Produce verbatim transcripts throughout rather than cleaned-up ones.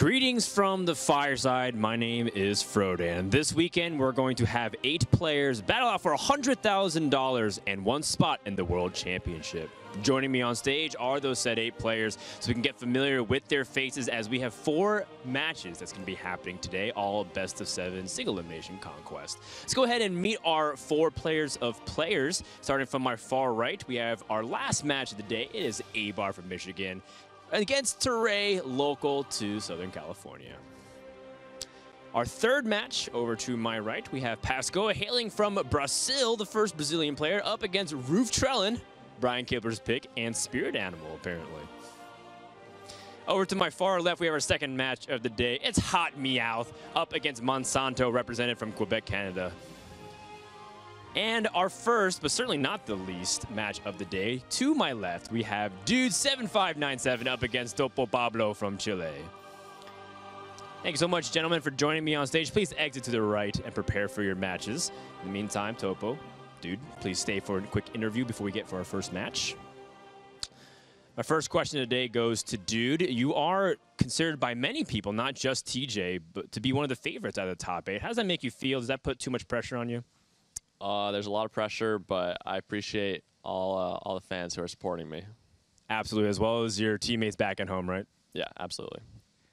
Greetings from the fireside. My name is Frodan. This weekend, we're going to have eight players battle out for one hundred thousand dollars and one spot in the World Championship. Joining me on stage are those said eight players, so we can get familiar with their faces as we have four matches that's going to be happening today, all best of seven single elimination conquest. Let's go ahead and meet our four players of players. Starting from my far right, we have our last match of the day. It is A-Bar from Michigan against Teray, local to Southern California. Our third match, over to my right, we have Pascoa hailing from Brazil, the first Brazilian player, up against Roof Trellin, Brian Kibler's pick, and Spirit Animal, apparently. Over to my far left, we have our second match of the day. It's Hot Meowth up against Monsanto, represented from Quebec, Canada. And our first, but certainly not the least, match of the day. To my left, we have Dude seven five nine seven up against Topo Pablo from Chile. Thank you so much, gentlemen, for joining me on stage. Please exit to the right and prepare for your matches. In the meantime, Topo, Dude, please stay for a quick interview before we get for our first match. My first question today goes to Dude. You are considered by many people, not just T J, but to be one of the favorites out of the top eight. How does that make you feel? Does that put too much pressure on you? Uh, there's a lot of pressure, but I appreciate all uh, all the fans who are supporting me. Absolutely, as well as your teammates back at home, right? Yeah, absolutely.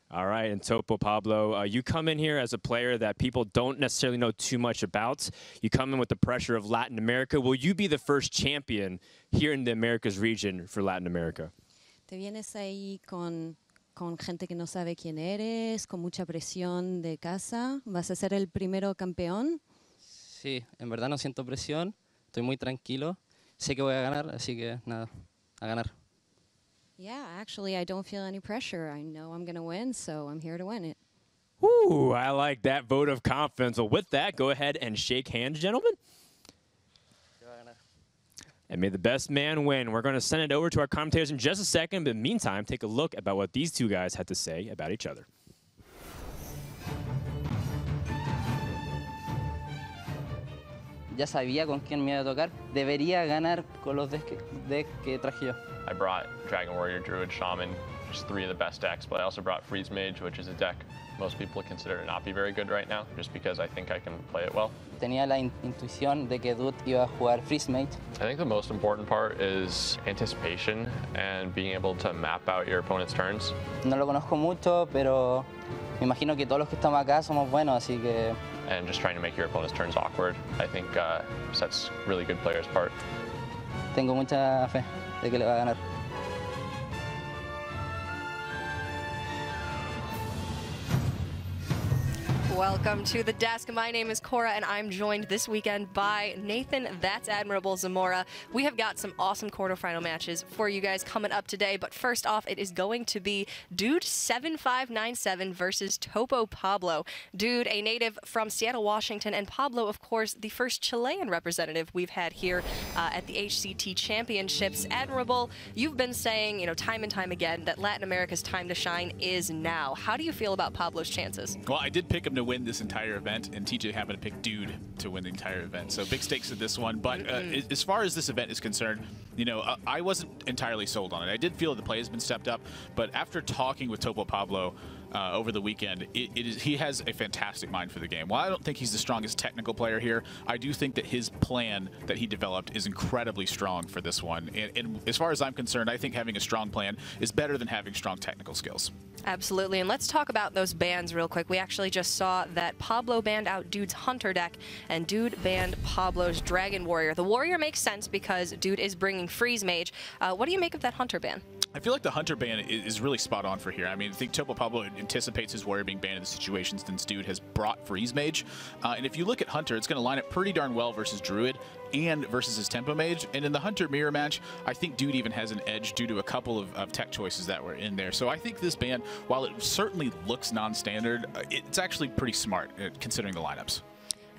All right, and Topo Pablo, uh, you come in here as a player that people don't necessarily know too much about. You come in with the pressure of Latin America. Will you be the first champion here in the Americas region for Latin America? Te vienes ahí con con gente que no sabe quién eres, con mucha presión de casa. ¿Vas a ser el primero campeón? Sí, en verdad no siento presión. Estoy muy tranquilo. Sé que voy a ganar, así que nada, a ganar. Yeah, actually, I don't feel any pressure. I know I'm going to win, so I'm here to win it. Woo, I like that vote of confidence. Well, with that, go ahead and shake hands, gentlemen. And may the best man win. We're going to send it over to our commentators in just a second, but in the meantime, take a look about what these two guys had to say about each other. Ya sabía con quién me iba a tocar. Debería ganar con los decks que traje yo. I brought Dragon Warrior, Druid, Shaman, just three of the best decks, but I also brought Freeze Mage, which is a deck most people consider to not be very good right now, just because I think I can play it well. Tenía la intuición de que Dude iba a jugar Freeze Mage. I think the most important part is anticipation and being able to map out your opponent's turns. No lo conozco mucho, pero me imagino que todos los que estamos acá somos buenos, así que. And just trying to make your opponent's turns awkward, I think uh, sets really good players apart. Tengo mucha fe. De que le va a ganar. Welcome to the desk. My name is Cora, and I'm joined this weekend by Nathan, that's Admirable Zamora. We have got some awesome quarterfinal matches for you guys coming up today, but first off, it is going to be Dude seven five nine seven versus Topo Pablo. Dude, a native from Seattle, Washington, and Pablo, of course, the first Chilean representative we've had here uh, at the H C T Championships. Admirable, you've been saying, you know, time and time again that Latin America's time to shine is now. How do you feel about Pablo's chances? Well, I did pick him to win this entire event, and T J happened to pick Dude to win the entire event. So big stakes in this one. But uh, mm-hmm. as far as this event is concerned, you know, uh, I wasn't entirely sold on it. I did feel the play has been stepped up, but after talking with Topo Pablo uh, over the weekend, it, it is, he has a fantastic mind for the game. While I don't think he's the strongest technical player here, I do think that his plan that he developed is incredibly strong for this one. And, and as far as I'm concerned, I think having a strong plan is better than having strong technical skills. Absolutely, and let's talk about those bans real quick. We actually just saw that Pablo banned out Dude's Hunter deck, and Dude banned Pablo's Dragon Warrior. The Warrior makes sense because Dude is bringing Freeze Mage. Uh, what do you make of that Hunter ban? I feel like the Hunter ban is really spot on for here. I mean, I think Topo Pablo anticipates his Warrior being banned in the situation since Dude has brought Freeze Mage. Uh, and if you look at Hunter, it's going to line up pretty darn well versus Druid and versus his Tempo Mage. And in the Hunter mirror match, I think Dude even has an edge due to a couple of, of tech choices that were in there. So I think this ban, while it certainly looks non-standard, it's actually pretty smart uh, considering the lineups.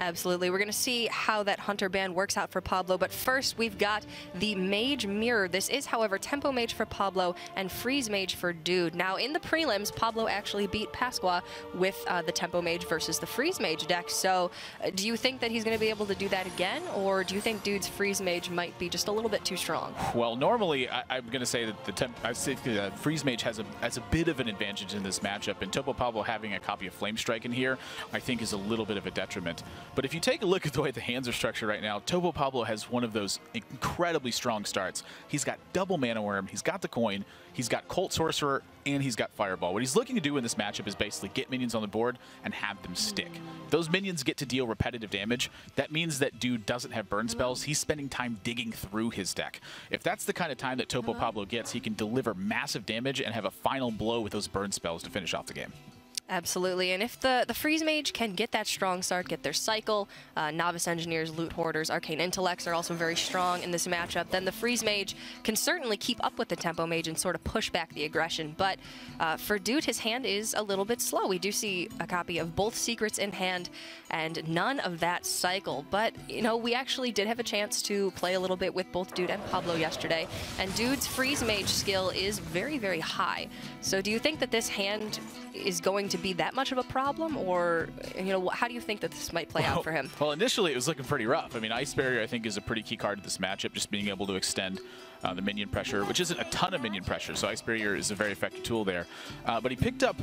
Absolutely. We're going to see how that Hunter ban works out for Pablo, but first we've got the Mage Mirror. This is, however, Tempo Mage for Pablo and Freeze Mage for Dude. Now, in the prelims, Pablo actually beat Pasqua with uh, the Tempo Mage versus the Freeze Mage deck, so uh, do you think that he's going to be able to do that again, or do you think Dude's Freeze Mage might be just a little bit too strong? Well, normally, I I'm going to say that the temp I say that Freeze Mage has a, has a bit of an advantage in this matchup, and Topo Pablo having a copy of Flamestrike in here, I think, is a little bit of a detriment. But if you take a look at the way the hands are structured right now, Topo Pablo has one of those incredibly strong starts. He's got double Mana Worm, he's got the coin, he's got Cult Sorcerer, and he's got Fireball. What he's looking to do in this matchup is basically get minions on the board and have them stick. Those minions get to deal repetitive damage. That means that Dude doesn't have burn spells. He's spending time digging through his deck. If that's the kind of time that Topo Pablo gets, he can deliver massive damage and have a final blow with those burn spells to finish off the game. Absolutely, and if the, the Freeze Mage can get that strong start, get their cycle, uh, Novice Engineers, Loot Hoarders, Arcane Intellects are also very strong in this matchup, then the Freeze Mage can certainly keep up with the Tempo Mage and sort of push back the aggression. But uh, for Dude, his hand is a little bit slow. We do see a copy of both Secrets in hand and none of that cycle. But, you know, we actually did have a chance to play a little bit with both Dude and Pablo yesterday, and Dude's Freeze Mage skill is very, very high. So do you think that this hand is going to be that much of a problem, or, you know, how do you think that this might play well, out for him? Well, initially it was looking pretty rough. I mean, Ice Barrier, I think, is a pretty key card to this matchup, just being able to extend uh, the minion pressure, which isn't a ton of minion pressure, so Ice Barrier is a very effective tool there. Uh, but he picked up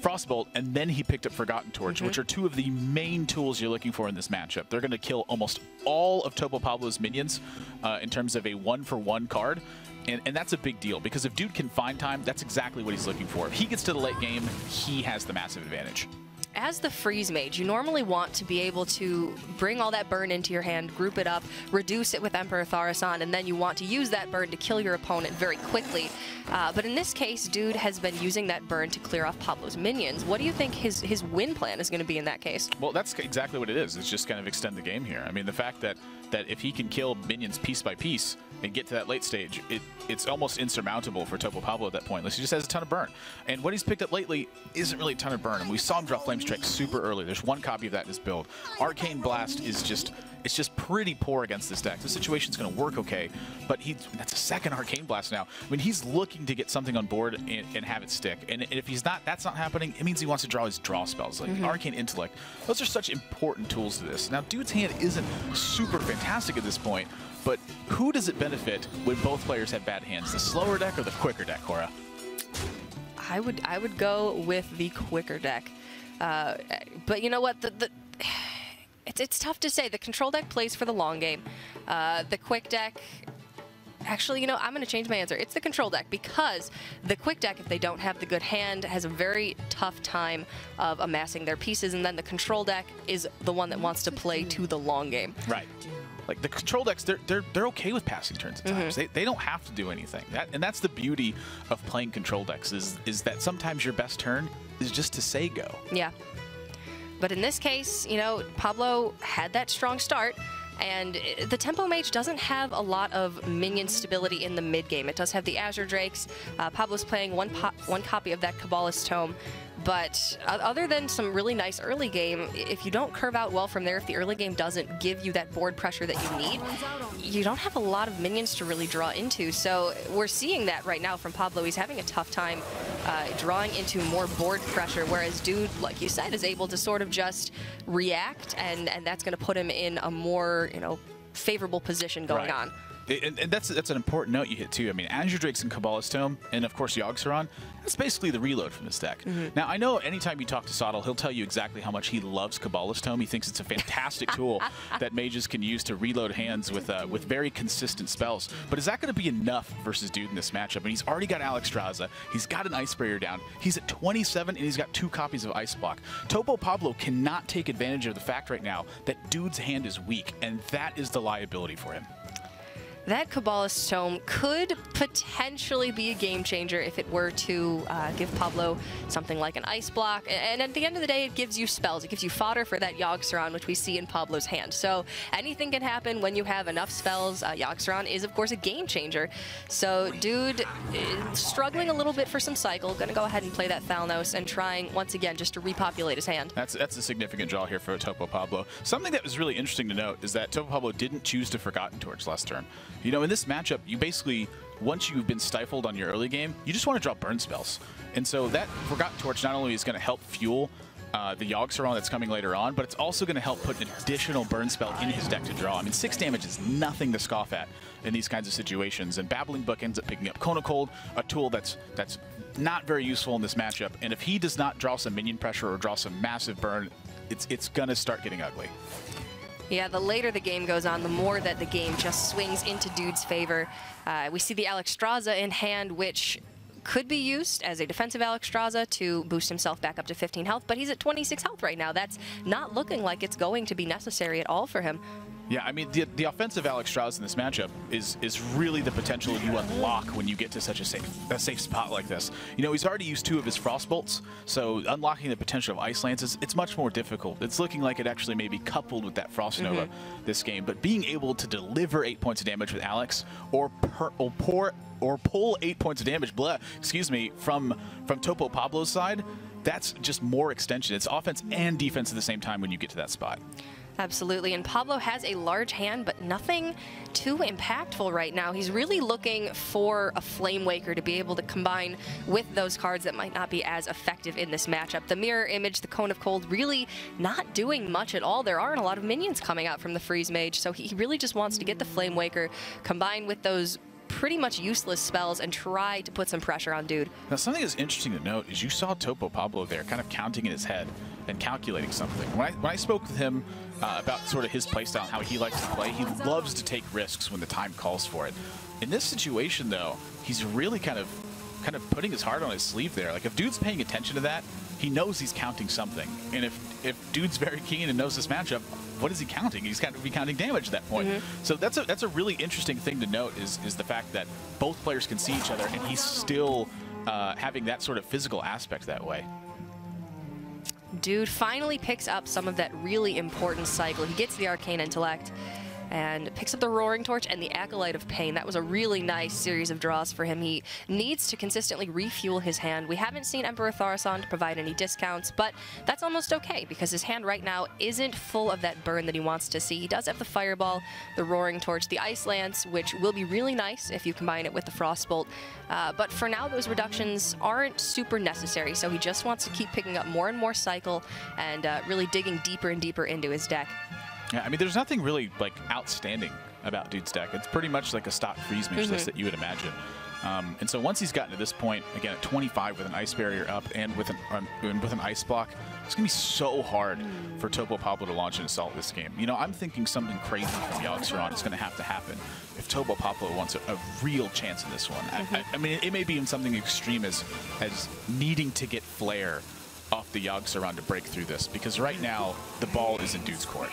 Frostbolt, and then he picked up Forgotten Torch, mm-hmm. which are two of the main tools you're looking for in this matchup. They're going to kill almost all of Topo Pablo's minions uh, in terms of a one-for-one card. And, and that's a big deal, because if Dude can find time, that's exactly what he's looking for. If he gets to the late game, he has the massive advantage. As the Freeze Mage, you normally want to be able to bring all that burn into your hand, group it up, reduce it with Emperor Tharisan, and then you want to use that burn to kill your opponent very quickly. Uh, but in this case, Dude has been using that burn to clear off Pablo's minions. What do you think his, his win plan is going to be in that case? Well, that's exactly what it is. It's just kind of extend the game here. I mean, the fact that, that if he can kill minions piece by piece and get to that late stage, it, it's almost insurmountable for Topo Pablo at that point, unless he just has a ton of burn. And what he's picked up lately isn't really a ton of burn. And we saw him drop Flamestrike super early. There's one copy of that in his build. Arcane Blast is just, it's just pretty poor against this deck. The situation's going to work okay, but he, that's a second Arcane Blast now. I mean, he's looking to get something on board and, and have it stick. And, and if he's not, that's not happening, it means he wants to draw his draw spells, like mm-hmm. Arcane Intellect. Those are such important tools to this. Now, Dude's hand isn't super fantastic at this point, but who does it benefit when both players have bad hands? The slower deck or the quicker deck, Cora? I would, I would go with the quicker deck. Uh, but you know what? The, the it's, it's tough to say. The control deck plays for the long game. Uh, the quick deck... Actually, you know, I'm going to change my answer. It's the control deck, because the quick deck, if they don't have the good hand, has a very tough time of amassing their pieces, and then the control deck is the one that wants to play to the long game. Right. Like, the control decks, they're, they're, they're okay with passing turns at times. Mm-hmm. They, they don't have to do anything. That, and that's the beauty of playing control decks, is, is that sometimes your best turn is just to say go. Yeah. But in this case, you know, Pablo had that strong start. And the Tempo Mage doesn't have a lot of minion stability in the mid-game. It does have the Azure Drakes. Uh, Pablo's playing one, po one copy of that Cabalist Tome. But other than some really nice early game, if you don't curve out well from there, if the early game doesn't give you that board pressure that you need, you don't have a lot of minions to really draw into. So we're seeing that right now from Pablo. He's having a tough time uh, drawing into more board pressure, whereas Dude, like you said, is able to sort of just react, and, and that's going to put him in a more, you know, favorable position going on. And, and that's that's an important note you hit, too. I mean, Azure Drakes and Cabalist Tome, and, of course, Yogg-Saron, that's basically the reload from this deck. Mm-hmm. Now, I know anytime you talk to Sottle, he'll tell you exactly how much he loves Cabalist Tome. He thinks it's a fantastic tool that mages can use to reload hands with uh, with very consistent spells. But is that going to be enough versus Dude in this matchup? I mean, he's already got Alexstrasza. He's got an Ice Barrier down. He's at twenty-seven, and he's got two copies of Ice Block. Topo Pablo cannot take advantage of the fact right now that Dude's hand is weak, and that is the liability for him. that Cabalist Tome could potentially be a game changer if it were to uh, give Pablo something like an Ice Block. And at the end of the day, it gives you spells. It gives you fodder for that Yogg-Saron, which we see in Pablo's hand. So anything can happen when you have enough spells. Uh, Yogg-Saron is, of course, a game changer. So Dude is struggling a little bit for some cycle. Going to go ahead and play that Thalnos and trying, once again, just to repopulate his hand. That's, that's a significant draw here for Topo Pablo. Something that was really interesting to note is that Topo Pablo didn't choose to Forgotten Torch last turn. You know, in this matchup, you basically, once you've been stifled on your early game, you just want to drop burn spells. And so that Forgotten Torch not only is going to help fuel uh, the Yogg-Saron that's coming later on, but it's also going to help put an additional burn spell in his deck to draw. I mean, six damage is nothing to scoff at in these kinds of situations. And Babbling Book ends up picking up Conacold, a tool that's that's not very useful in this matchup. And if he does not draw some minion pressure or draw some massive burn, it's it's going to start getting ugly. Yeah, the later the game goes on, the more that the game just swings into Dude's favor. Uh, we see the Alexstrasza in hand, which could be used as a defensive Alexstrasza to boost himself back up to fifteen health, but he's at twenty-six health right now. That's not looking like it's going to be necessary at all for him. Yeah, I mean, the, the offensive Alexstrasza in this matchup is is really the potential you unlock when you get to such a safe a safe spot like this. You know, he's already used two of his Frost Bolts, so unlocking the potential of Ice Lances, it's much more difficult. It's looking like it actually may be coupled with that Frost Nova mm-hmm. this game, but being able to deliver eight points of damage with Alex or, per, or pour or pull eight points of damage, blah, excuse me, from, from Topo Pablo's side, that's just more extension. It's offense and defense at the same time when you get to that spot. Absolutely, and Pablo has a large hand, but nothing too impactful right now. He's really looking for a Flame Waker to be able to combine with those cards that might not be as effective in this matchup. The Mirror Image, the Cone of Cold, really not doing much at all. There aren't a lot of minions coming out from the Freeze Mage, so he really just wants to get the Flame Waker combined with those pretty much useless spells and try to put some pressure on Dude. Now, something that's interesting to note is you saw Topo Pablo there kind of counting in his head and calculating something. When I, when I spoke with him uh, about sort of his playstyle and how he likes to play, he loves to take risks when the time calls for it. In this situation, though, he's really kind of kind of putting his heart on his sleeve there. Like, if Dude's paying attention to that, he knows he's counting something. And if, if Dude's very keen and knows this matchup, what is he counting? He's got to be counting damage at that point. Mm-hmm. So that's a that's a really interesting thing to note is is the fact that both players can see each other and he's still uh, having that sort of physical aspect that way. Dude finally picks up some of that really important cycle. He gets the Arcane Intellect and picks up the Roaring Torch and the Acolyte of Pain. That was a really nice series of draws for him. He needs to consistently refuel his hand. We haven't seen Emperor Thorassan to provide any discounts, but that's almost okay because his hand right now isn't full of that burn that he wants to see. He does have the Fireball, the Roaring Torch, the Ice Lance, which will be really nice if you combine it with the Frostbolt. Uh, but for now, those reductions aren't super necessary, so he just wants to keep picking up more and more cycle and uh, really digging deeper and deeper into his deck. Yeah, I mean, there's nothing really like outstanding about Dude's deck. It's pretty much like a stock Freeze Mage mm-hmm. list that you would imagine. Um, and so once he's gotten to this point, again at twenty-five with an Ice Barrier up and with an um, and with an Ice Block, it's gonna be so hard for Topo Pablo to launch an assault this game. You know, I'm thinking something crazy from Yogg-Saron is gonna have to happen if Topo Pablo wants a, a real chance in this one. Mm-hmm. I, I, I mean, it, it may be in something extreme as as needing to get Flare off the Yogg-Saron to break through this, because right now the ball is in Dude's court.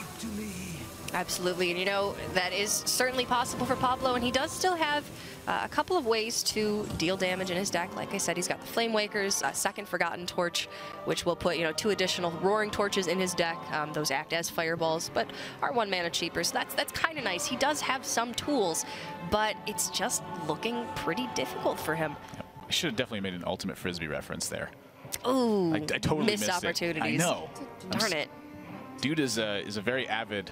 Absolutely, and you know, that is certainly possible for Pablo, and he does still have uh, a couple of ways to deal damage in his deck. Like I said, he's got the Flame Wakers, a second Forgotten Torch, which will put, you know, two additional Roaring Torches in his deck. Um, those act as Fireballs, but are one mana cheaper, so that's, that's kind of nice. He does have some tools, but it's just looking pretty difficult for him. I should have definitely made an Ultimate Frisbee reference there. Oh, I, I totally missed, missed opportunities. It. I know. Darn it. Dude is a, is a very avid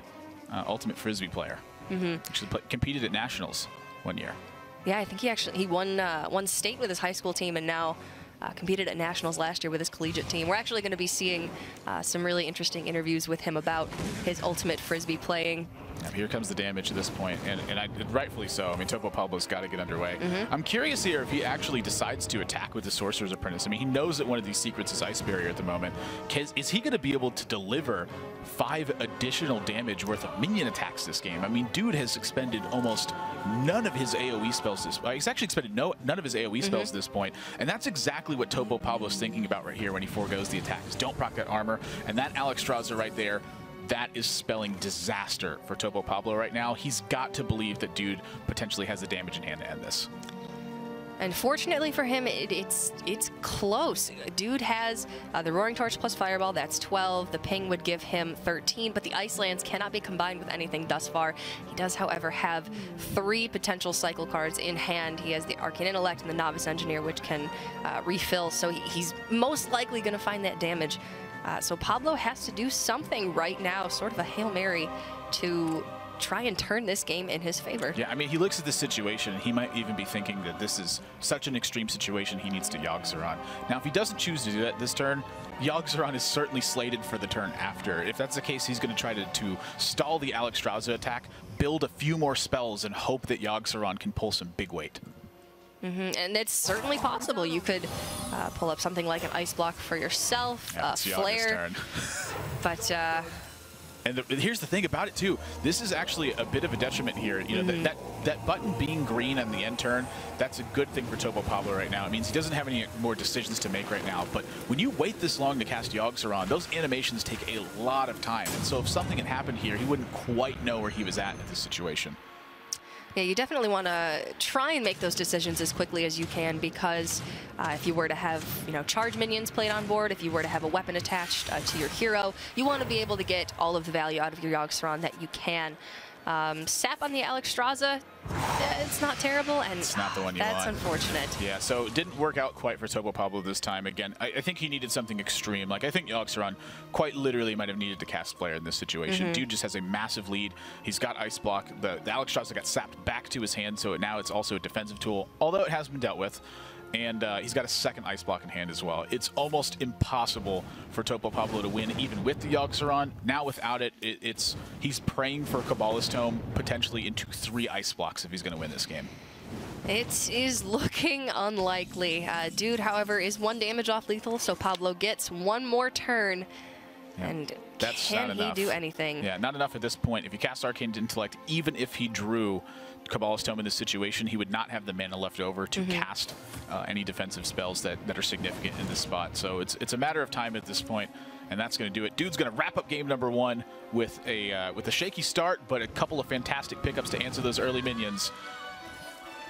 uh, Ultimate Frisbee player. Mm-hmm. Actually play, competed at Nationals one year. Yeah, I think he actually he won, uh, won state with his high school team and now uh, competed at Nationals last year with his collegiate team. We're actually going to be seeing uh, some really interesting interviews with him about his Ultimate Frisbee playing. Yeah, here comes the damage at this point, and, and I, rightfully so. I mean, Topo Pablo's got to get underway. Mm-hmm. I'm curious here if he actually decides to attack with the Sorcerer's Apprentice. I mean, he knows that one of these secrets is Ice Barrier at the moment. Is, is he going to be able to deliver five additional damage worth of minion attacks this game? I mean, Dude has expended almost none of his A O E spells this point. He's actually expended no, none of his A O E mm-hmm. spells at this point, and that's exactly what Topo Pablo's thinking about right here when he forgoes the attack. Is don't proc that armor, and that Alexstrasza right there that is spelling disaster for Topo Pablo right now. He's got to believe that Dude potentially has the damage in hand to end this. Unfortunately for him, it, it's it's close. Dude has uh, the Roaring Torch plus Fireball, that's twelve. The ping would give him thirteen, but the Ice Lands cannot be combined with anything thus far. He does, however, have three potential cycle cards in hand. He has the Arcane Intellect and the Novice Engineer, which can uh, refill, so he, he's most likely going to find that damage. Uh, so Pablo has to do something right now, sort of a Hail Mary, to try and turn this game in his favor. Yeah, I mean, he looks at this situation, and he might even be thinking that this is such an extreme situation, he needs to Yogg-Saron. Now, if he doesn't choose to do that this turn, Yogg-Saron is certainly slated for the turn after. If that's the case, he's going to try to, to stall the Alexstrasza attack, build a few more spells, and hope that Yogg-Saron can pull some big weight. Mm-hmm. And it's certainly possible. You could uh, pull up something like an Ice Block for yourself, yeah, a Flare. But... Uh, And the, here's the thing about it, too. This is actually a bit of a detriment here. You know, mm-hmm. that, that, that button being green on the end turn, that's a good thing for Topo Pablo right now. It means he doesn't have any more decisions to make right now. But when you wait this long to cast Yogg-Saron, those animations take a lot of time. And so if something had happened here, he wouldn't quite know where he was at in this situation. Yeah, you definitely want to try and make those decisions as quickly as you can, because uh, if you were to have, you know, charge minions played on board, if you were to have a weapon attached uh, to your hero, you want to be able to get all of the value out of your Yogg-Saron that you can. Um, Sap on the Alexstrasza, it's not terrible, and it's not the one you that's want. Unfortunate. Yeah, so it didn't work out quite for Topo Pablo this time. Again, I, I think he needed something extreme. Like, I think Yogg-Saron quite literally might have needed to cast Flare in this situation. Mm-hmm. Dude just has a massive lead. He's got Ice Block. The, the Alexstrasza got sapped back to his hand, so now it's also a defensive tool, although it has been dealt with. And uh, he's got a second Ice Block in hand as well. It's almost impossible for Topo Pablo to win, even with the Yogg-Saron. Now without it, it it's he's praying for Cabalist Tome, potentially into three Ice Blocks if he's going to win this game. It is looking unlikely. Uh, Dude, however, is one damage off lethal, so Pablo gets one more turn. Yeah. And That's can not he do anything? Yeah, not enough at this point. If you cast Arcane Intellect, even if he drew Cabalist Tome in this situation, he would not have the mana left over to mm-hmm. cast uh, any defensive spells that, that are significant in this spot. So it's it's a matter of time at this point, and that's going to do it. Dude's going to wrap up game number one with a uh, with a shaky start, but a couple of fantastic pickups to answer those early minions.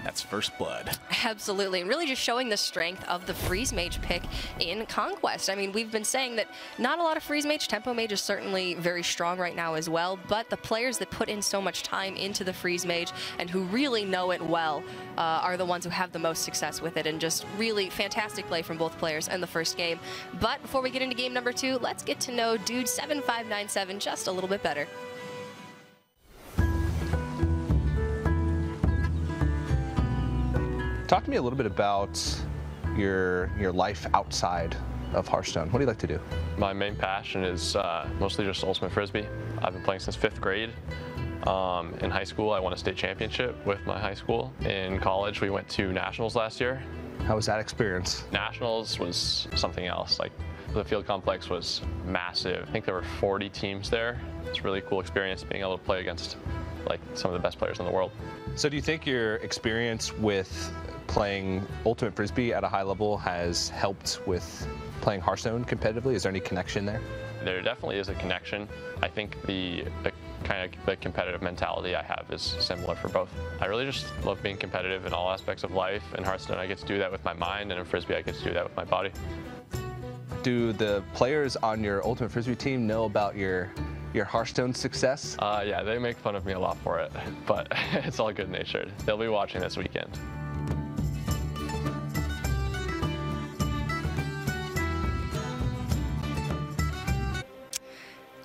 That's first blood. Absolutely, and really just showing the strength of the Freeze Mage pick in Conquest. I mean, we've been saying that not a lot of Freeze Mage. Tempo Mage is certainly very strong right now as well, but the players that put in so much time into the Freeze Mage and who really know it well uh, are the ones who have the most success with it, and just really fantastic play from both players in the first game. But before we get into game number two, let's get to know Dude seven five nine seven just a little bit better. Talk to me a little bit about your your life outside of Hearthstone. What do you like to do? My main passion is uh, mostly just Ultimate Frisbee. I've been playing since fifth grade. Um, in high school, I won a state championship with my high school. In college, we went to Nationals last year. How was that experience? Nationals was something else. Like, the field complex was massive. I think there were forty teams there. It's a really cool experience being able to play against like some of the best players in the world. So do you think your experience with playing Ultimate Frisbee at a high level has helped with playing Hearthstone competitively? Is there any connection there? There definitely is a connection. I think the, the kind of the competitive mentality I have is similar for both. I really just love being competitive in all aspects of life. In Hearthstone, I get to do that with my mind, and in Frisbee, I get to do that with my body. Do the players on your Ultimate Frisbee team know about your your Hearthstone success? Uh, yeah, they make fun of me a lot for it, but it's all good-natured. They'll be watching this weekend.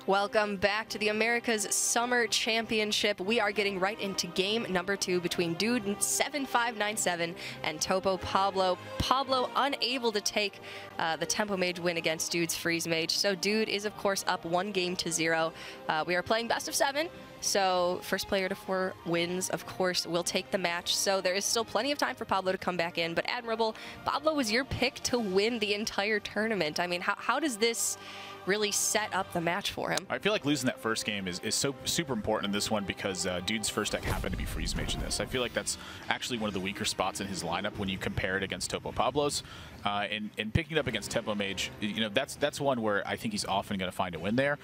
Welcome back to the America's Summer Championship. We are getting right into game number two between Dude seven five nine seven and Topo Pablo. Pablo unable to take uh, the Tempo Mage win against Dude's Freeze Mage. So Dude is, of course, up one game to zero. Uh, we are playing best of seven. So first player to four wins, of course, will take the match. So there is still plenty of time for Pablo to come back in. But Admirable, Pablo was your pick to win the entire tournament. I mean, how, how does this really set up the match for him? I feel like losing that first game is, is so super important in this one, because uh, Dude's first deck happened to be Freeze Mage in this. I feel like that's actually one of the weaker spots in his lineup when you compare it against Topo Pablo's. Uh, and, and picking it up against Tempo Mage, you know, that's that's one where I think he's often going to find a win there.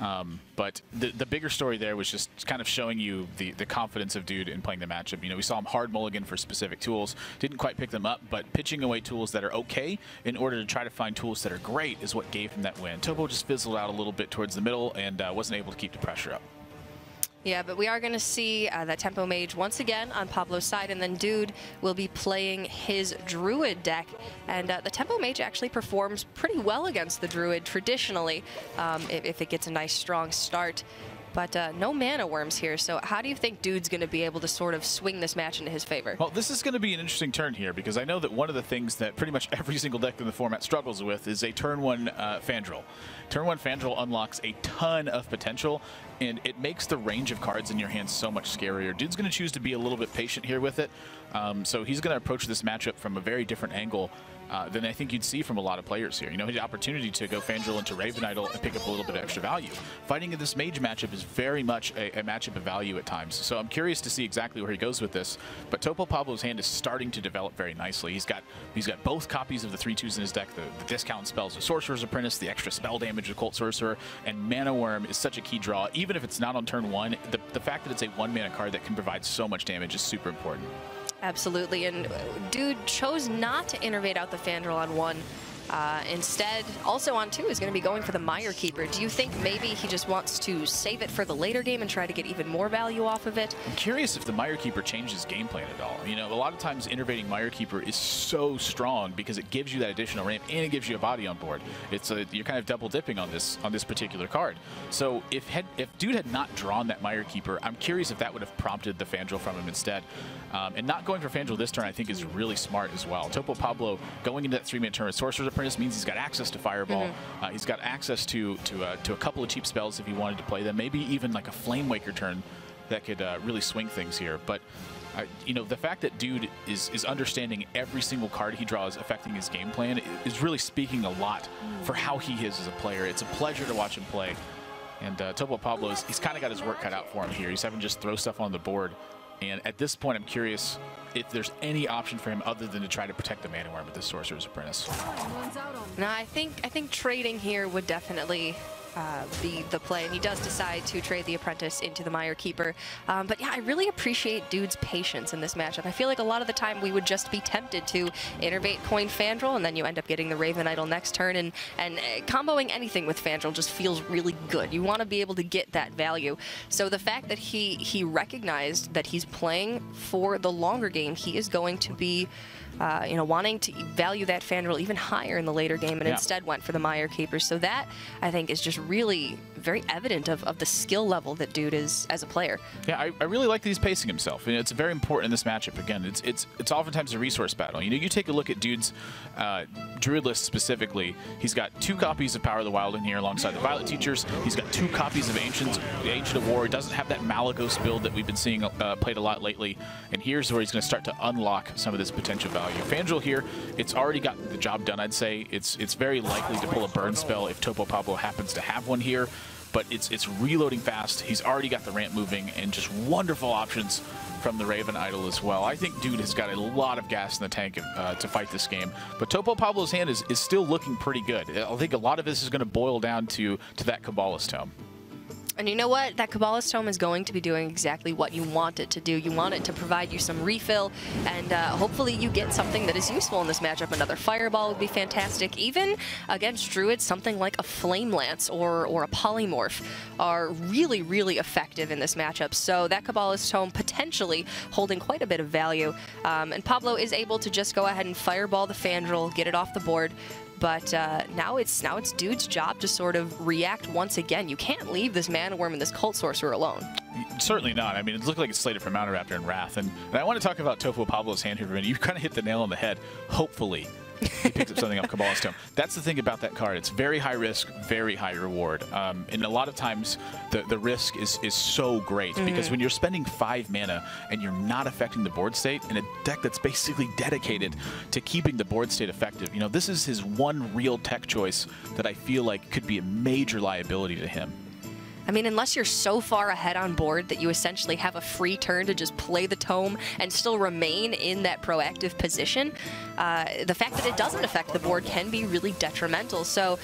Um, but the, the bigger story there was just kind of showing you the, the confidence of Dude in playing the matchup. You know, we saw him hard mulligan for specific tools, didn't quite pick them up, but pitching away tools that are okay in order to try to find tools that are great is what gave him that win. Topo just fizzled out a little bit towards the middle and uh, wasn't able to keep the pressure up. Yeah, but we are going to see uh, that Tempo Mage once again on Pablo's side, and then Dude will be playing his Druid deck. And uh, the Tempo Mage actually performs pretty well against the Druid traditionally, um, if, if it gets a nice strong start. But uh, no mana worms here, so how do you think Dude's going to be able to sort of swing this match into his favor? Well, this is going to be an interesting turn here, because I know that one of the things that pretty much every single deck in the format struggles with is a turn one uh, Fandral. Turn one Fandral unlocks a ton of potential, and it makes the range of cards in your hand so much scarier. Dude's going to choose to be a little bit patient here with it, um, so he's going to approach this matchup from a very different angle Uh, than I think you'd see from a lot of players here. You know, his opportunity to go Fandral into Raven Idol and pick up a little bit of extra value. Fighting in this mage matchup is very much a, a matchup of value at times. So I'm curious to see exactly where he goes with this. But Topo Pablo's hand is starting to develop very nicely. He's got he's got both copies of the three twos in his deck, the, the discount spells of Sorcerer's Apprentice, the extra spell damage of Occult Sorcerer, and Mana Worm is such a key draw. Even if it's not on turn one, the, the fact that it's a one mana card that can provide so much damage is super important. Absolutely, and Dude chose not to innervate out the Fandral on one. Uh, instead, also on two, is going to be going for the Mire Keeper. Do you think maybe he just wants to save it for the later game and try to get even more value off of it? I'm curious if the Mire Keeper changes game plan at all. You know, a lot of times innervating Mire Keeper is so strong because it gives you that additional ramp and it gives you a body on board. It's a, you're kind of double dipping on this on this particular card. So if had, if Dude had not drawn that Mire Keeper, I'm curious if that would have prompted the Fandral from him instead. Um, and not going for Fandral this turn, I think, is really smart as well. Topo Pablo going into that three man turn with Sorcerer's Apprentice means he's got access to Fireball. Mm-hmm. uh, he's got access to to, uh, to a couple of cheap spells if he wanted to play them. Maybe even like a Flame Waker turn that could uh, really swing things here. But uh, you know, the fact that Dude is is understanding every single card he draws affecting his game plan is really speaking a lot for how he is as a player. It's a pleasure to watch him play. And uh, Topo Pablo's he's kind of got his work cut out for him here. He's having to just throw stuff on the board. And at this point, I'm curious if there's any option for him other than to try to protect the Mana Worm with the Sorcerer's Apprentice. No, I think I think trading here would definitely uh, be the play, and he does decide to trade the Apprentice into the Mire Keeper. Um, but yeah, I really appreciate Dude's patience in this matchup. I feel like a lot of the time we would just be tempted to innervate coin Fandral, and then you end up getting the Raven Idol next turn, and, and uh, comboing anything with Fandral just feels really good. You want to be able to get that value. So the fact that he, he recognized that he's playing for the longer game, he is going to be Uh, you know, wanting to value that Fandral even higher in the later game, and yeah. instead went for the Mire Keeper. So that, I think, is just really very evident of, of the skill level that Dude is as a player. Yeah, I, I really like that he's pacing himself. And it's very important in this matchup. Again, it's it's it's oftentimes a resource battle. You know, you take a look at Dude's uh, Druid list specifically. He's got two copies of Power of the Wild in here alongside the Violet Teachers. He's got two copies of Ancient, Ancient of War. He doesn't have that Malagos build that we've been seeing uh, played a lot lately. And here's where he's going to start to unlock some of this potential value. Fandral here, it's already gotten the job done, I'd say. It's it's very likely to pull a burn spell if Topo Pablo happens to have one here, but it's it's reloading fast. He's already got the ramp moving, and just wonderful options from the Raven Idol as well. I think Dude has got a lot of gas in the tank uh, to fight this game, but Topo Pablo's hand is, is still looking pretty good. I think a lot of this is going to boil down to, to that Cabalist Tome. And you know what? That Cabalist Tome is going to be doing exactly what you want it to do. You want it to provide you some refill, and uh, hopefully you get something that is useful in this matchup. Another Fireball would be fantastic. Even against Druids, something like a Flame Lance or, or a Polymorph are really, really effective in this matchup. So that Cabalist Tome potentially holding quite a bit of value. Um, and Pablo is able to just go ahead and Fireball the Fandral, get it off the board. But uh, now it's now it's Dude's job to sort of react once again. You can't leave this Mana Worm and this Cult Sorcerer alone. Certainly not. I mean, it looked like it's slated for Mountain Raptor and Wrath. And, and I want to talk about Topo Pablo's hand here for a minute. You kind of hit the nail on the head. Hopefully he picks up something off Cabalist Tome. That's the thing about that card. It's very high risk, very high reward. Um, and a lot of times the, the risk is, is so great mm-hmm. because when you're spending five mana and you're not affecting the board state in a deck that's basically dedicated to keeping the board state effective, you know, this is his one real tech choice that I feel like could be a major liability to him. I mean, unless you're so far ahead on board that you essentially have a free turn to just play the Tome and still remain in that proactive position, uh, the fact that it doesn't affect the board can be really detrimental. So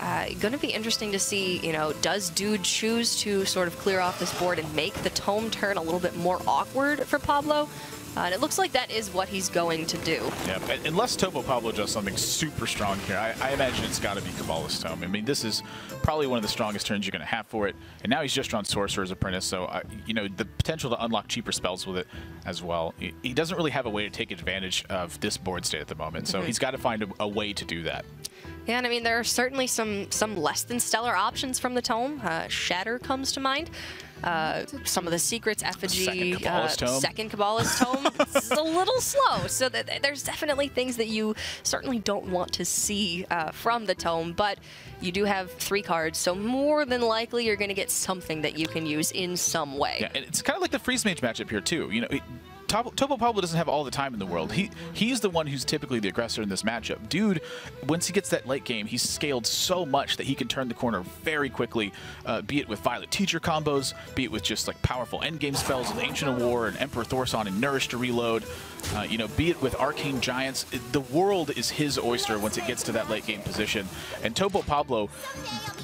Uh, gonna be interesting to see, you know, does Dude choose to sort of clear off this board and make the Tome turn a little bit more awkward for Pablo? Uh, and it looks like that is what he's going to do. Yeah, unless Topo Pablo does something super strong here, I, I imagine it's got to be Cabalist Tome. I mean, this is probably one of the strongest turns you're going to have for it. And now he's just drawn Sorcerer's Apprentice, so uh, you know, the potential to unlock cheaper spells with it as well. He, he doesn't really have a way to take advantage of this board state at the moment, so mm-hmm. he's got to find a, a way to do that. Yeah, and I mean, there are certainly some some less than stellar options from the Tome. Uh, Shatter comes to mind. Uh, some of the Secrets, Effigy, second Cabalist uh, Tome. Second Cabalist Tome. It's a little slow, so th there's definitely things that you certainly don't want to see uh, from the Tome, but you do have three cards, so more than likely you're going to get something that you can use in some way. Yeah, and it's kind of like the Freeze Mage matchup here, too. You know, it, Topo Pablo doesn't have all the time in the world. He He's the one who's typically the aggressor in this matchup. Dude, once he gets that late game, he's scaled so much that he can turn the corner very quickly, uh, be it with Violet Teacher combos, be it with just like powerful endgame spells with Ancient of War and Emperor Thorson and Nourish to reload, uh, you know, be it with Arcane Giants. The world is his oyster once it gets to that late game position. And Topo Pablo,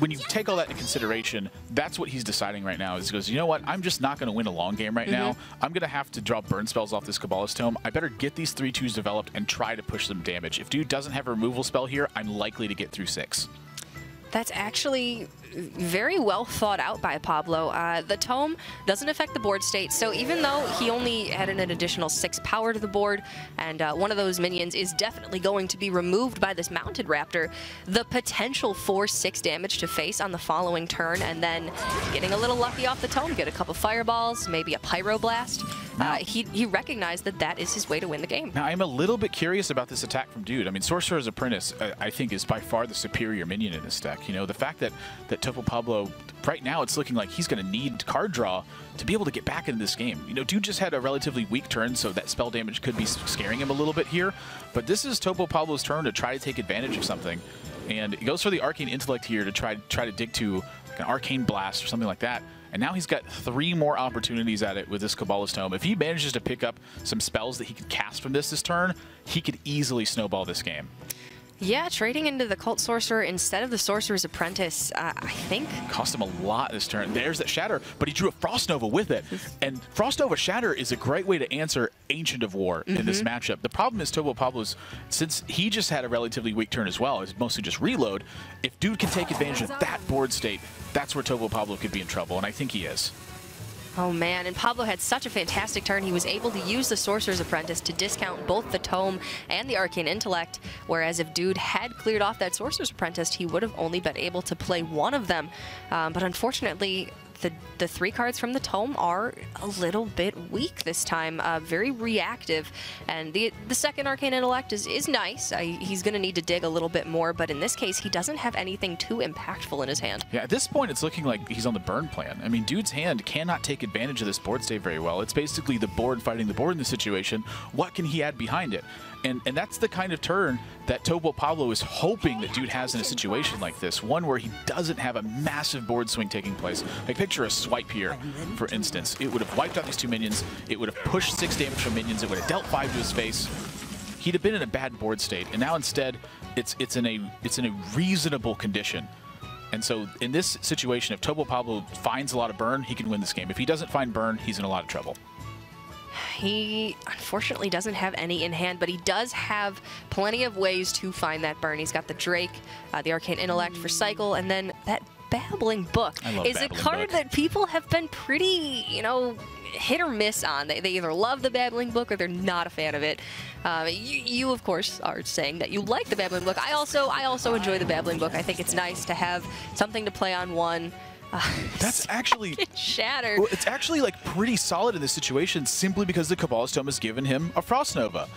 when you take all that into consideration, that's what he's deciding right now. Is he goes, you know what, I'm just not going to win a long game right mm-hmm. now. I'm going to have to draw burn spells off this Cabalist Tome. I better get these three twos developed and try to push some damage. If Dude doesn't have a removal spell here, I'm likely to get through six. That's actually very well thought out by Pablo. Uh, the Tome doesn't affect the board state, so even though he only added an additional six power to the board, and uh, one of those minions is definitely going to be removed by this Mounted Raptor, the potential for six damage to face on the following turn, and then getting a little lucky off the Tome, get a couple fireballs, maybe a Pyroblast. Now, uh, he, he recognized that that is his way to win the game. Now, I'm a little bit curious about this attack from Dude. I mean, Sorcerer's Apprentice, uh, I think, is by far the superior minion in this deck. You know, the fact that, that Topo Pablo, right now, it's looking like he's going to need card draw to be able to get back into this game. You know, Dude just had a relatively weak turn, so that spell damage could be scaring him a little bit here. But this is Topo Pablo's turn to try to take advantage of something. And he goes for the Arcane Intellect here to try, try to dig to like an Arcane Blast or something like that. And now he's got three more opportunities at it with this Cabalist Tome. If he manages to pick up some spells that he could cast from this this turn, he could easily snowball this game. Yeah, trading into the Cult Sorcerer instead of the Sorcerer's Apprentice, uh, I think. Cost him a lot this turn. There's that Shatter, but he drew a Frost Nova with it. And Frost Nova Shatter is a great way to answer Ancient of War mm-hmm. in this matchup. The problem is Topo Pablo's, since he just had a relatively weak turn as well, it's mostly just reload. If Dude can take advantage of that board state, that's where Topo Pablo could be in trouble, and I think he is. Oh man, and Pablo had such a fantastic turn. He was able to use the Sorcerer's Apprentice to discount both the Tome and the Arcane Intellect, whereas if Dude had cleared off that Sorcerer's Apprentice, he would have only been able to play one of them. Um, but unfortunately, the, the three cards from the Tome are a little bit weak this time, uh, very reactive. And the, the second Arcane Intellect is, is nice. Uh, he's going to need to dig a little bit more, but in this case, he doesn't have anything too impactful in his hand. Yeah, at this point, it's looking like he's on the burn plan. I mean, Dude's hand cannot take advantage of this board state very well. It's basically the board fighting the board in this situation. What can he add behind it? And, and that's the kind of turn that Topo Pablo is hoping that Dude has in a situation like this, one where he doesn't have a massive board swing taking place. Like, picture a swipe here, for instance. It would have wiped out these two minions. It would have pushed six damage from minions. It would have dealt five to his face. He'd have been in a bad board state, and now instead, it's it's in a it's in a reasonable condition. And so, in this situation, if Topo Pablo finds a lot of burn, he can win this game. If he doesn't find burn, he's in a lot of trouble. He unfortunately doesn't have any in hand, but he does have plenty of ways to find that burn. He's got the Drake, uh, the Arcane Intellect for Cycle, and then that Babbling Book is a card that people have been pretty, you know, hit or miss on. They, they either love the Babbling Book or they're not a fan of it. Um, you, you, of course, are saying that you like the Babbling Book. I also, I also enjoy the Babbling Book. I think it's nice to have something to play on one. Uh, That's actually Shatter. Well, it's actually like pretty solid in this situation simply because the Cabalist Tome has given him a Frost Nova.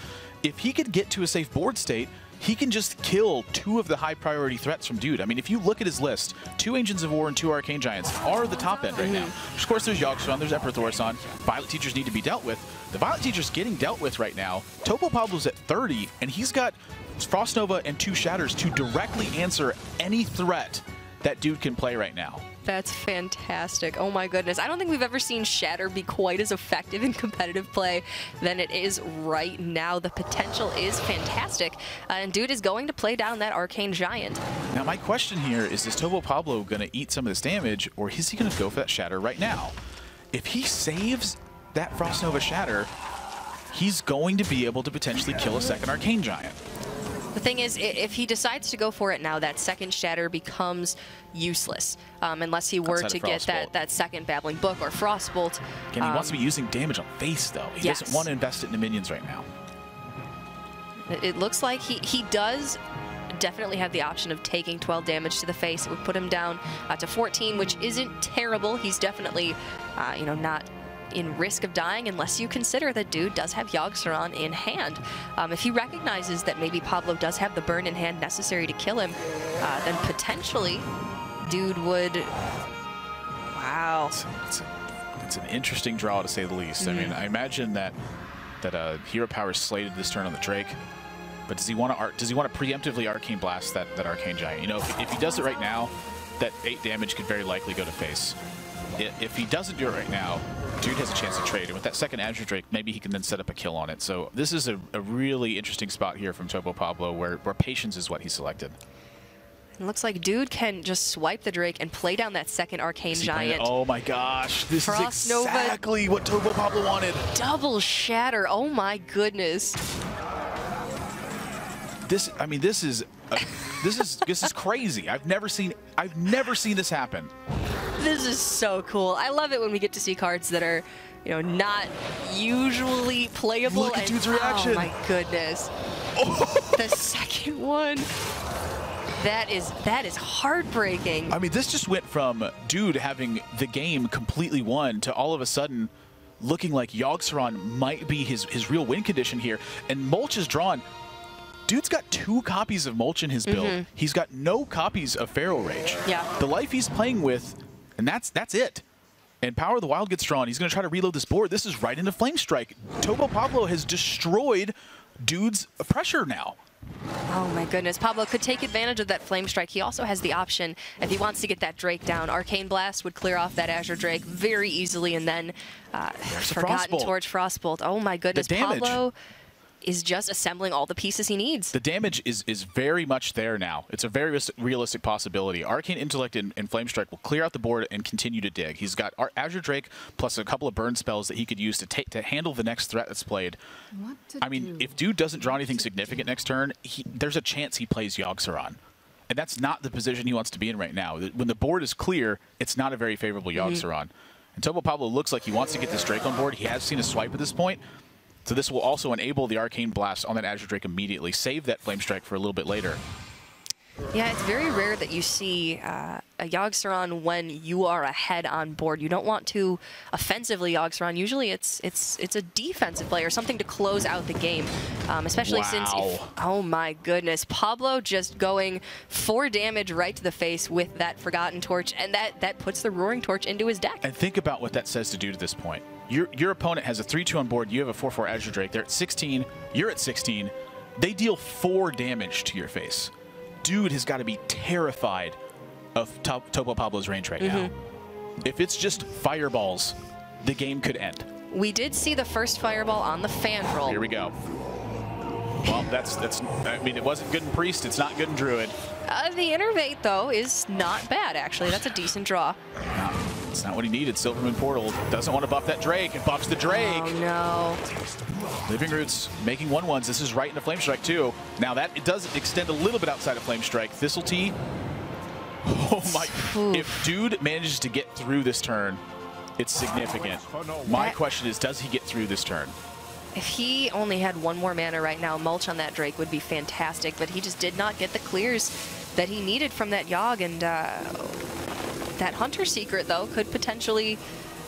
If he could get to a safe board state, he can just kill two of the high priority threats from Dude. I mean, if you look at his list, two Ancients of War and two Arcane Giants are the top end right now. Of course, there's Yogg-Saron, there's Emperor Thorson. Violet Teachers need to be dealt with. The Violet Teacher's getting dealt with right now. Topo Pablo's at thirty, and he's got Frost Nova and two Shatters to directly answer any threat that Dude can play right now. That's fantastic. Oh my goodness. I don't think we've ever seen Shatter be quite as effective in competitive play than it is right now. The potential is fantastic. Uh, and Dude is going to play down that Arcane Giant. Now my question here is, is Topo Pablo going to eat some of this damage, or is he going to go for that Shatter right now? If he saves that Frost Nova Shatter, he's going to be able to potentially kill a second Arcane Giant. The thing is, if he decides to go for it now, that second Shatter becomes useless, um, unless he were to get that, that second Babbling Book or Frostbolt. Again, he um, wants to be using damage on face, though. He yes. doesn't want to invest it in the minions right now. It looks like he, he does definitely have the option of taking twelve damage to the face. It would put him down uh, to fourteen, which isn't terrible. He's definitely uh, you know, not in risk of dying, unless you consider that dude does have Yogg-Saron in hand. Um, if he recognizes that maybe Pablo does have the burn in hand necessary to kill him, uh, then potentially dude would... Wow. It's, it's, a, it's an interesting draw, to say the least. Mm. I mean, I imagine that that uh, Hero Power slated this turn on the Drake, but does he want to does he want to preemptively Arcane Blast that, that Arcane Giant? You know, if, if he does it right now, that eight damage could very likely go to face. If he doesn't do it right now, dude has a chance to trade, and with that second Azure Drake, maybe he can then set up a kill on it. So this is a, a really interesting spot here from Topo Pablo, where, where patience is what he selected. It looks like dude can just swipe the Drake and play down that second Arcane Giant. Oh my gosh, this Frost is exactly Nova. What Topo Pablo wanted. Double Shatter, oh my goodness. This, I mean, this is, uh, this is, this is crazy. I've never seen, I've never seen this happen. This is so cool. I love it when we get to see cards that are, you know, not usually playable. Look at dude's reaction. Oh my goodness. Oh. The second one. That is, that is heartbreaking. I mean, this just went from dude having the game completely won to all of a sudden looking like Yogg-Saron might be his, his real win condition here. And Mulch is drawn. Dude's got two copies of Mulch in his build. Mm-hmm. He's got no copies of Feral Rage. Yeah. The life he's playing with, and that's that's it. And Power of the Wild gets drawn. He's going to try to reload this board. This is right into Flamestrike. Topo Pablo has destroyed dude's pressure now. Oh my goodness. Pablo could take advantage of that Flamestrike. He also has the option, if he wants to get that Drake down, Arcane Blast would clear off that Azure Drake very easily, and then uh, Forgotten Torch, Frostbolt. Oh my goodness. The damage. Pablo is just assembling all the pieces he needs. The damage is is very much there now. It's a very realistic possibility. Arcane Intellect and, and Flamestrike will clear out the board and continue to dig. He's got our Azure Drake plus a couple of burn spells that he could use to take to handle the next threat that's played. What I mean, do? if dude doesn't draw anything significant next turn, he, there's a chance he plays Yogg-Saron. And that's not the position he wants to be in right now. When the board is clear, it's not a very favorable Yogg-Saron. Mm-hmm. And Topo Pablo looks like he wants to get this Drake on board. He has seen a swipe at this point. So this will also enable the Arcane Blast on that Azure Drake immediately. Save that Flamestrike for a little bit later. Yeah, it's very rare that you see uh, a Yogg-Saron when you are ahead on board. You don't want to offensively Yogg-Saron. Usually it's it's it's a defensive play or something to close out the game, um, especially wow. since, if, oh my goodness, Pablo just going four damage right to the face with that Forgotten Torch, and that, that puts the Roaring Torch into his deck. And think about what that says to do to this point. Your, your opponent has a three two on board, you have a four four Azure Drake, they're at sixteen, you're at sixteen, they deal four damage to your face. Dude has got to be terrified of Top, Topo Pablo's range right mm-hmm. now. If it's just fireballs, the game could end. We did see the first fireball on the Fandral. Here we go. Well, that's, that's, I mean, it wasn't good in Priest, it's not good in Druid. Uh, the Innervate, though, is not bad, actually. That's a decent draw. It's not what he needed. Silvermoon Portal doesn't want to buff that Drake, and buffs the Drake. Oh no. Living Roots making one ones. This is right into Flamestrike too. Now that it does extend a little bit outside of Flamestrike. Thistletee. Oh my. Oof. If dude manages to get through this turn, it's significant. My that, question is, does he get through this turn? If he only had one more mana right now, Mulch on that Drake would be fantastic, but he just did not get the clears that he needed from that Yogg, and uh that Hunter Secret, though, could potentially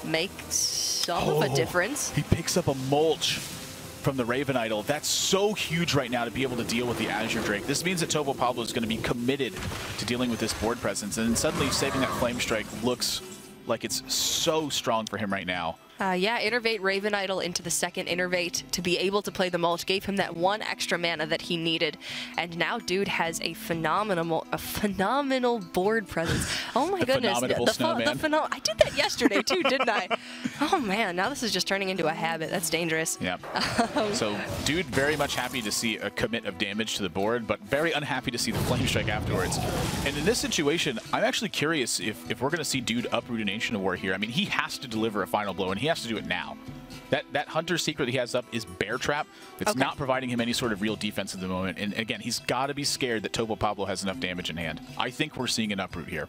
make some oh, of a difference. He picks up a Mulch from the Raven Idol. That's so huge right now to be able to deal with the Azure Drake. This means that Topo Pablo is going to be committed to dealing with this board presence, and then suddenly saving that Flamestrike looks like it's so strong for him right now. Uh, yeah, Innervate Raven Idol into the second Innervate to be able to play the Mulch gave him that one extra mana that he needed, and now Dude has a phenomenal, a phenomenal board presence. Oh my the goodness, the, the, the phenomenal! I did that yesterday too, didn't I? Oh man, now this is just turning into a habit. That's dangerous. Yeah. Um, so Dude very much happy to see a commit of damage to the board, but very unhappy to see the Flamestrike afterwards. And in this situation, I'm actually curious if if we're going to see Dude uproot an Ancient of War here. I mean, he has to deliver a final blow, and he He has to do it now. That that Hunter secret he has up is Bear Trap. It's okay. Not providing him any sort of real defense at the moment. And again, he's got to be scared that Topo Pablo has enough damage in hand. I think we're seeing an uproot here.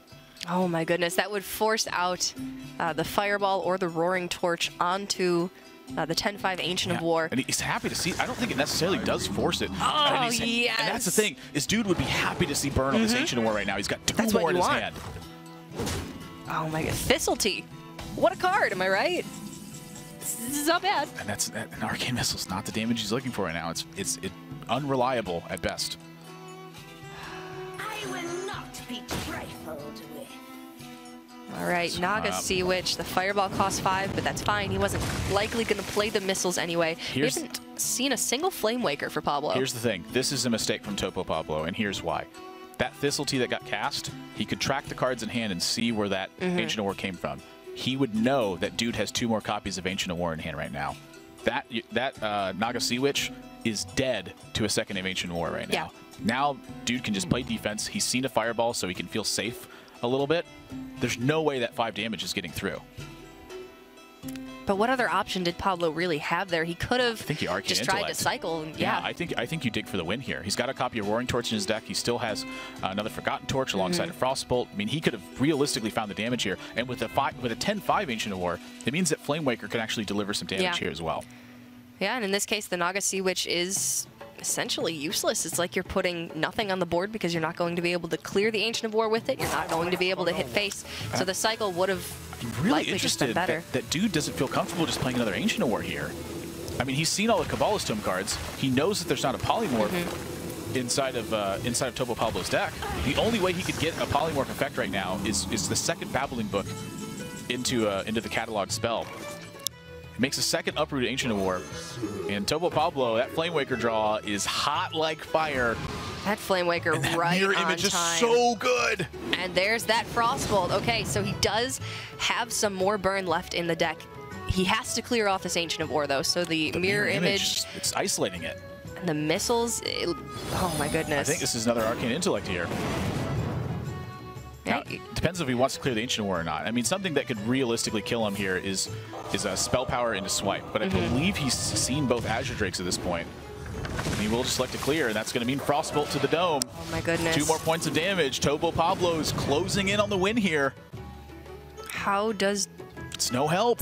Oh my goodness, that would force out uh, the Fireball or the Roaring Torch onto Uh, the ten five Ancient yeah. of War. And he's happy to see. I don't think it necessarily does force it. Oh, yeah. And that's the thing. This Dude would be happy to see burn mm-hmm. on this Ancient of War right now. He's got two that's more in his want. hand. Oh my God. Thistletee. What a card, am I right? This is not bad. And that's that, an Arcane Missile's not the damage he's looking for right now. It's it's it, unreliable at best. I will not be trifled with. All right, so, Naga uh, Sea Witch. The Fireball costs five, but that's fine. He wasn't likely going to play the missiles anyway. He hasn't seen a single Flame Waker for Pablo. Here's the thing. This is a mistake from Topo Pablo, and here's why. That Thistletee that got cast, he could track the cards in hand and see where that mm-hmm. Ancient of War came from. He would know that Dude has two more copies of Ancient of War in hand right now. That that uh, Naga Sea Witch is dead to a second of Ancient of War right now. Yeah. Now Dude can just play defense. He's seen a Fireball, so he can feel safe a little bit. There's no way that five damage is getting through. But what other option did Pablo really have there? He could have just intellect. tried to cycle. And, yeah. yeah, I think I think you dig for the win here. He's got a copy of Roaring Torch in his deck. He still has uh, another Forgotten Torch alongside mm-hmm. a Frostbolt. I mean, he could have realistically found the damage here. And with a five, with a ten five Ancient of War, it means that Flame Waker can actually deliver some damage yeah. here as well. Yeah, and in this case, the Naga Sea Witch is essentially useless. It's like you're putting nothing on the board because you're not going to be able to clear the Ancient of War with it. You're not going to be able to hit face. So the cycle would have I'm really likely just been better. That, that Dude doesn't feel comfortable just playing another Ancient of War here. I mean, he's seen all the Cabalist Tome cards. He knows that there's not a Polymorph mm-hmm. inside of uh, inside of Topo Pablo's deck. The only way he could get a Polymorph effect right now is is the second Babbling Book into uh, into the catalog spell. Makes a second uproot Ancient of War. And Topo Pablo, that Flame Waker draw is hot like fire. That Flame Waker and that right mirror on image time. Is so good. And there's that Frostbolt. Okay, so he does have some more burn left in the deck. He has to clear off this Ancient of War, though. So the, the mirror, mirror image, image, it's isolating it. And the missiles, it, oh my goodness. I think this is another Arcane Intellect here. Now, it depends if he wants to clear the Ancient War or not. I mean, something that could realistically kill him here is is a spell power into swipe, but I mm-hmm. believe he's seen both Azure Drakes at this point. And he will just select a clear, and that's going to mean Frostbolt to the dome. Oh my goodness! Two more points of damage. Topo Pablo is closing in on the win here. How does? It's no help.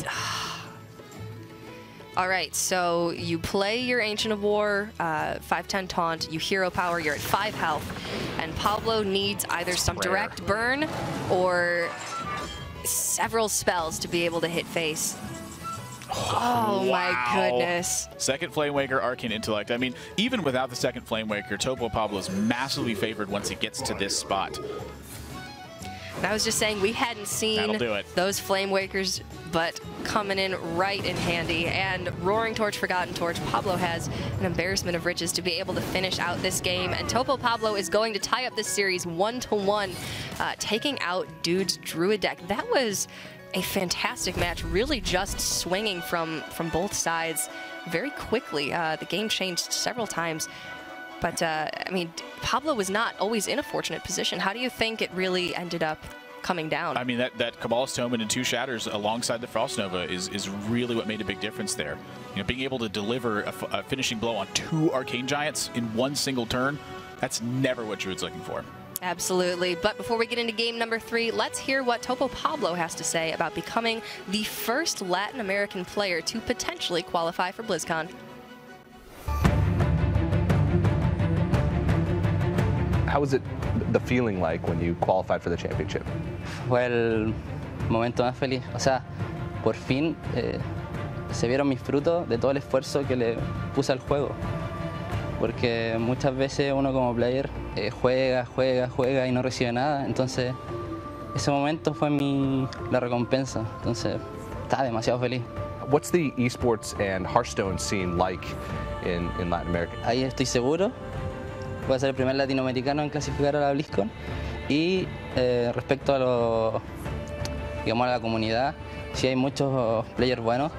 All right, so you play your Ancient of War, uh, five ten Taunt, you hero power, you're at five health, and Pablo needs either That's some rare. direct burn or several spells to be able to hit face. Oh, oh wow. my goodness. Second Flame Waker, Arcane Intellect. I mean, even without the second Flame Waker, Topo Pablo is massively favored once he gets to this spot. I was just saying we hadn't seen those Flame Wakers, but coming in right in handy. And Roaring Torch, Forgotten Torch, Pablo has an embarrassment of riches to be able to finish out this game. And Topo Pablo is going to tie up this series one to one, uh, taking out Dude's Druid deck. That was a fantastic match, really just swinging from from both sides very quickly. Uh, the game changed several times. But, uh, I mean, Pablo was not always in a fortunate position. How do you think it really ended up coming down? I mean, that, that Cabalist Tome into two Shatters alongside the Frost Nova is, is really what made a big difference there. You know, being able to deliver a, f a finishing blow on two Arcane Giants in one single turn, that's never what Druid's looking for. Absolutely. But before we get into game number three, let's hear what Topo Pablo has to say about becoming the first Latin American player to potentially qualify for BlizzCon. How was it, the feeling like when you qualified for the championship? Fue el momento más feliz. O sea, por fin eh, se vieron mis frutos de todo el esfuerzo que le puse al juego. Porque muchas veces uno como player eh, juega, juega, juega y no recibe nada. Entonces, ese momento fue mi, la recompensa. Entonces, estaba demasiado feliz. What's the esports and Hearthstone scene like in, in Latin America? Ahí estoy seguro. Voy a ser el primer latinoamericano en clasificar a la BlizzCon. Y eh, respecto a lo, digamos, a la comunidad, sí hay muchos players buenos.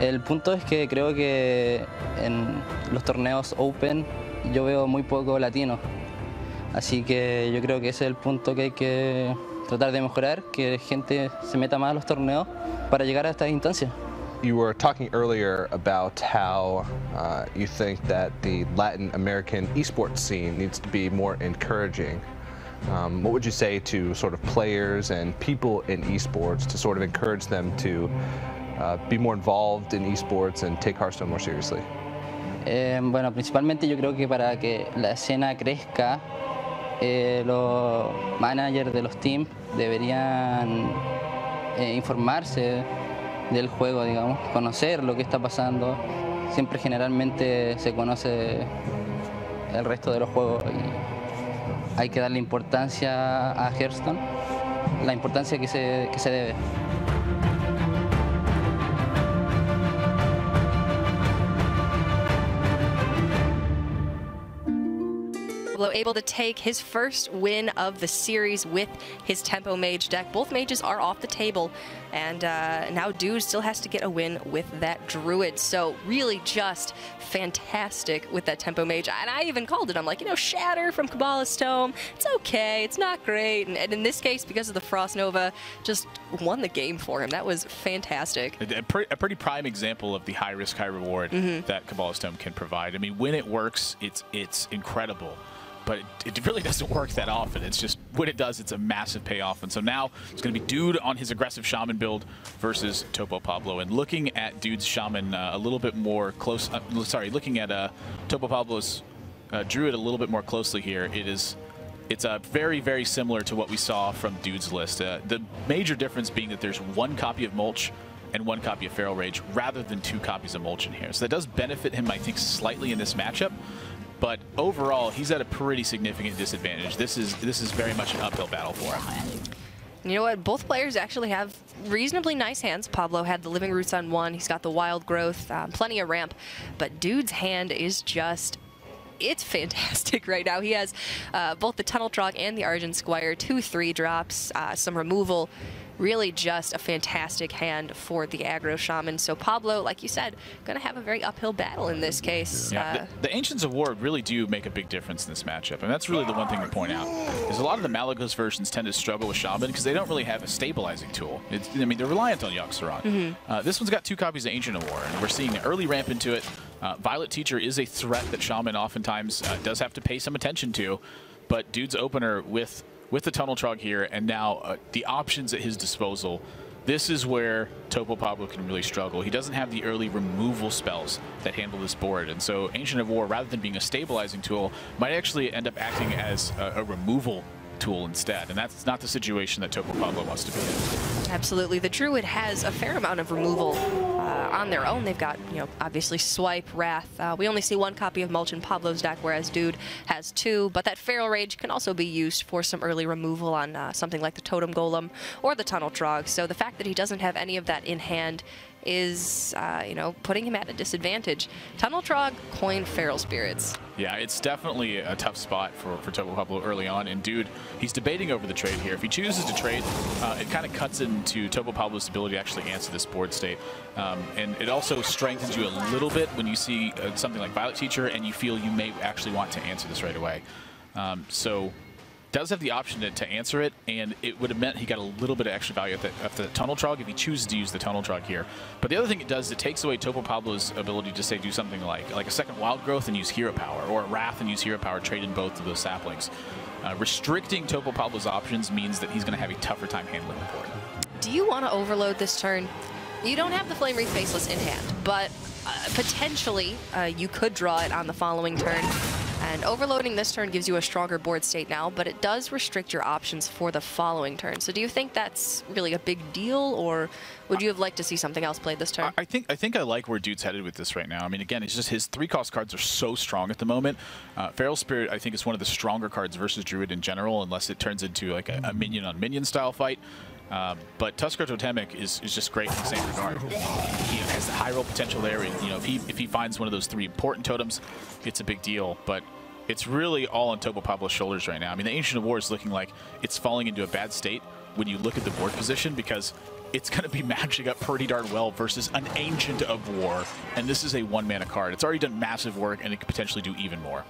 El punto es que creo que en los torneos Open yo veo muy poco latino. Así que yo creo que ese es el punto que hay que tratar de mejorar, que gente se meta más a los torneos para llegar a estas instancias. You were talking earlier about how uh, you think that the Latin American esports scene needs to be more encouraging. Um, what would you say to sort of players and people in esports to sort of encourage them to uh, be more involved in esports and take Hearthstone more seriously? Eh, bueno, principalmente yo creo que para que la escena crezca, eh, los managers de los teams deberían eh, informarse del juego, digamos, conocer lo que está pasando. Siempre generalmente se conoce el resto de los juegos y hay que darle importancia a Hearthstone, la importancia que se, que se debe. Able to take his first win of the series with his Tempo Mage deck. Both mages are off the table, and uh, now Dude still has to get a win with that Druid. So really just fantastic with that Tempo Mage. And I even called it. I'm like, you know, Shatter from Cabalist Tome, it's okay, it's not great. And, and in this case, because of the Frost Nova, just won the game for him. That was fantastic. A, pre a pretty prime example of the high risk, high reward mm-hmm. that Cabalist Tome can provide. I mean, when it works, it's it's incredible. But it, it really doesn't work that often. It's just when it does, it's a massive payoff. And so now it's going to be Dude on his aggressive Shaman build versus Topo Pablo. And looking at Dude's Shaman uh, a little bit more close, uh, sorry, looking at uh, Topo Pablo's uh, Druid a little bit more closely here, it is, it's uh, very, very similar to what we saw from Dude's list. Uh, the major difference being that there's one copy of Mulch and one copy of Feral Rage rather than two copies of Mulch in here. So that does benefit him, I think, slightly in this matchup. But overall, he's at a pretty significant disadvantage. This is this is very much an uphill battle for him. You know what? Both players actually have reasonably nice hands. Pablo had the Living Roots on one. He's got the Wild Growth, um, plenty of ramp. But Dude's hand is just... it's fantastic right now. He has uh, both the Tunnel Trog and the Argent Squire, two three drops, uh, some removal. Really just a fantastic hand for the aggro Shaman. So Pablo, like you said, going to have a very uphill battle in this case. Yeah, uh, the, the Ancients of War really do make a big difference in this matchup, and that's really the one thing to point out. Is a lot of the Malagos versions tend to struggle with Shaman because they don't really have a stabilizing tool. It's, I mean, they're reliant on Yogg-Saron. Mm-hmm. uh, this one's got two copies of Ancient of War, and we're seeing an early ramp into it. Uh, Violet Teacher is a threat that Shaman oftentimes uh, does have to pay some attention to, but Dude's opener with with the Tunnel Trog here, and now uh, the options at his disposal, this is where Topo Pablo can really struggle. He doesn't have the early removal spells that handle this board, and so Ancient of War, rather than being a stabilizing tool, might actually end up acting as a, a removal tool instead, and that's not the situation that Topo Pablo wants to be in. Absolutely. The Druid has a fair amount of removal uh, on their own. They've got, you know, obviously Swipe, Wrath. Uh, we only see one copy of Mulch in Pablo's deck, whereas Dude has two, but that Feral Rage can also be used for some early removal on uh, something like the Totem Golem or the Tunnel Trog, so the fact that he doesn't have any of that in hand is, uh, you know, putting him at a disadvantage. Tunnel Trog, coin Feral Spirits. Yeah, it's definitely a tough spot for, for Topo Pablo early on, and Dude, he's debating over the trade here. If he chooses to trade, uh, it kind of cuts into Topo Pablo's ability to actually answer this board state, um, and it also strengthens you a little bit when you see uh, something like Violet Teacher and you feel you may actually want to answer this right away. Um, so does have the option to, to answer it, and it would have meant he got a little bit of extra value at the, at the Tunnel Trog if he chooses to use the Tunnel Trog here. But the other thing it does is it takes away Topo Pablo's ability to, say, do something like like a second Wild Growth and use Hero Power, or a Wrath and use Hero Power, trade in both of those saplings. Uh, restricting Topo Pablo's options means that he's going to have a tougher time handling the board. Do you want to overload this turn? You don't have the Flame Wreath Faceless in hand, but uh, potentially uh, you could draw it on the following turn. And overloading this turn gives you a stronger board state now, but it does restrict your options for the following turn. So do you think that's really a big deal, or would you have liked to see something else played this turn? I think I think I like where Dude's headed with this right now. I mean, again, it's just his three-cost cards are so strong at the moment. Uh, Feral Spirit, I think, is one of the stronger cards versus Druid in general, unless it turns into like a, a minion-on-minion style fight. Um, but Tusker Totemic is, is just great in the same regard. He has the high roll potential there. You know, if he if he finds one of those three important totems, it's a big deal. But it's really all on Topo Pablo's shoulders right now. I mean, the Ancient of War is looking like it's falling into a bad state when you look at the board position, because it's going to be matching up pretty darn well versus an Ancient of War, and this is a one-mana card. It's already done massive work, and it could potentially do even more.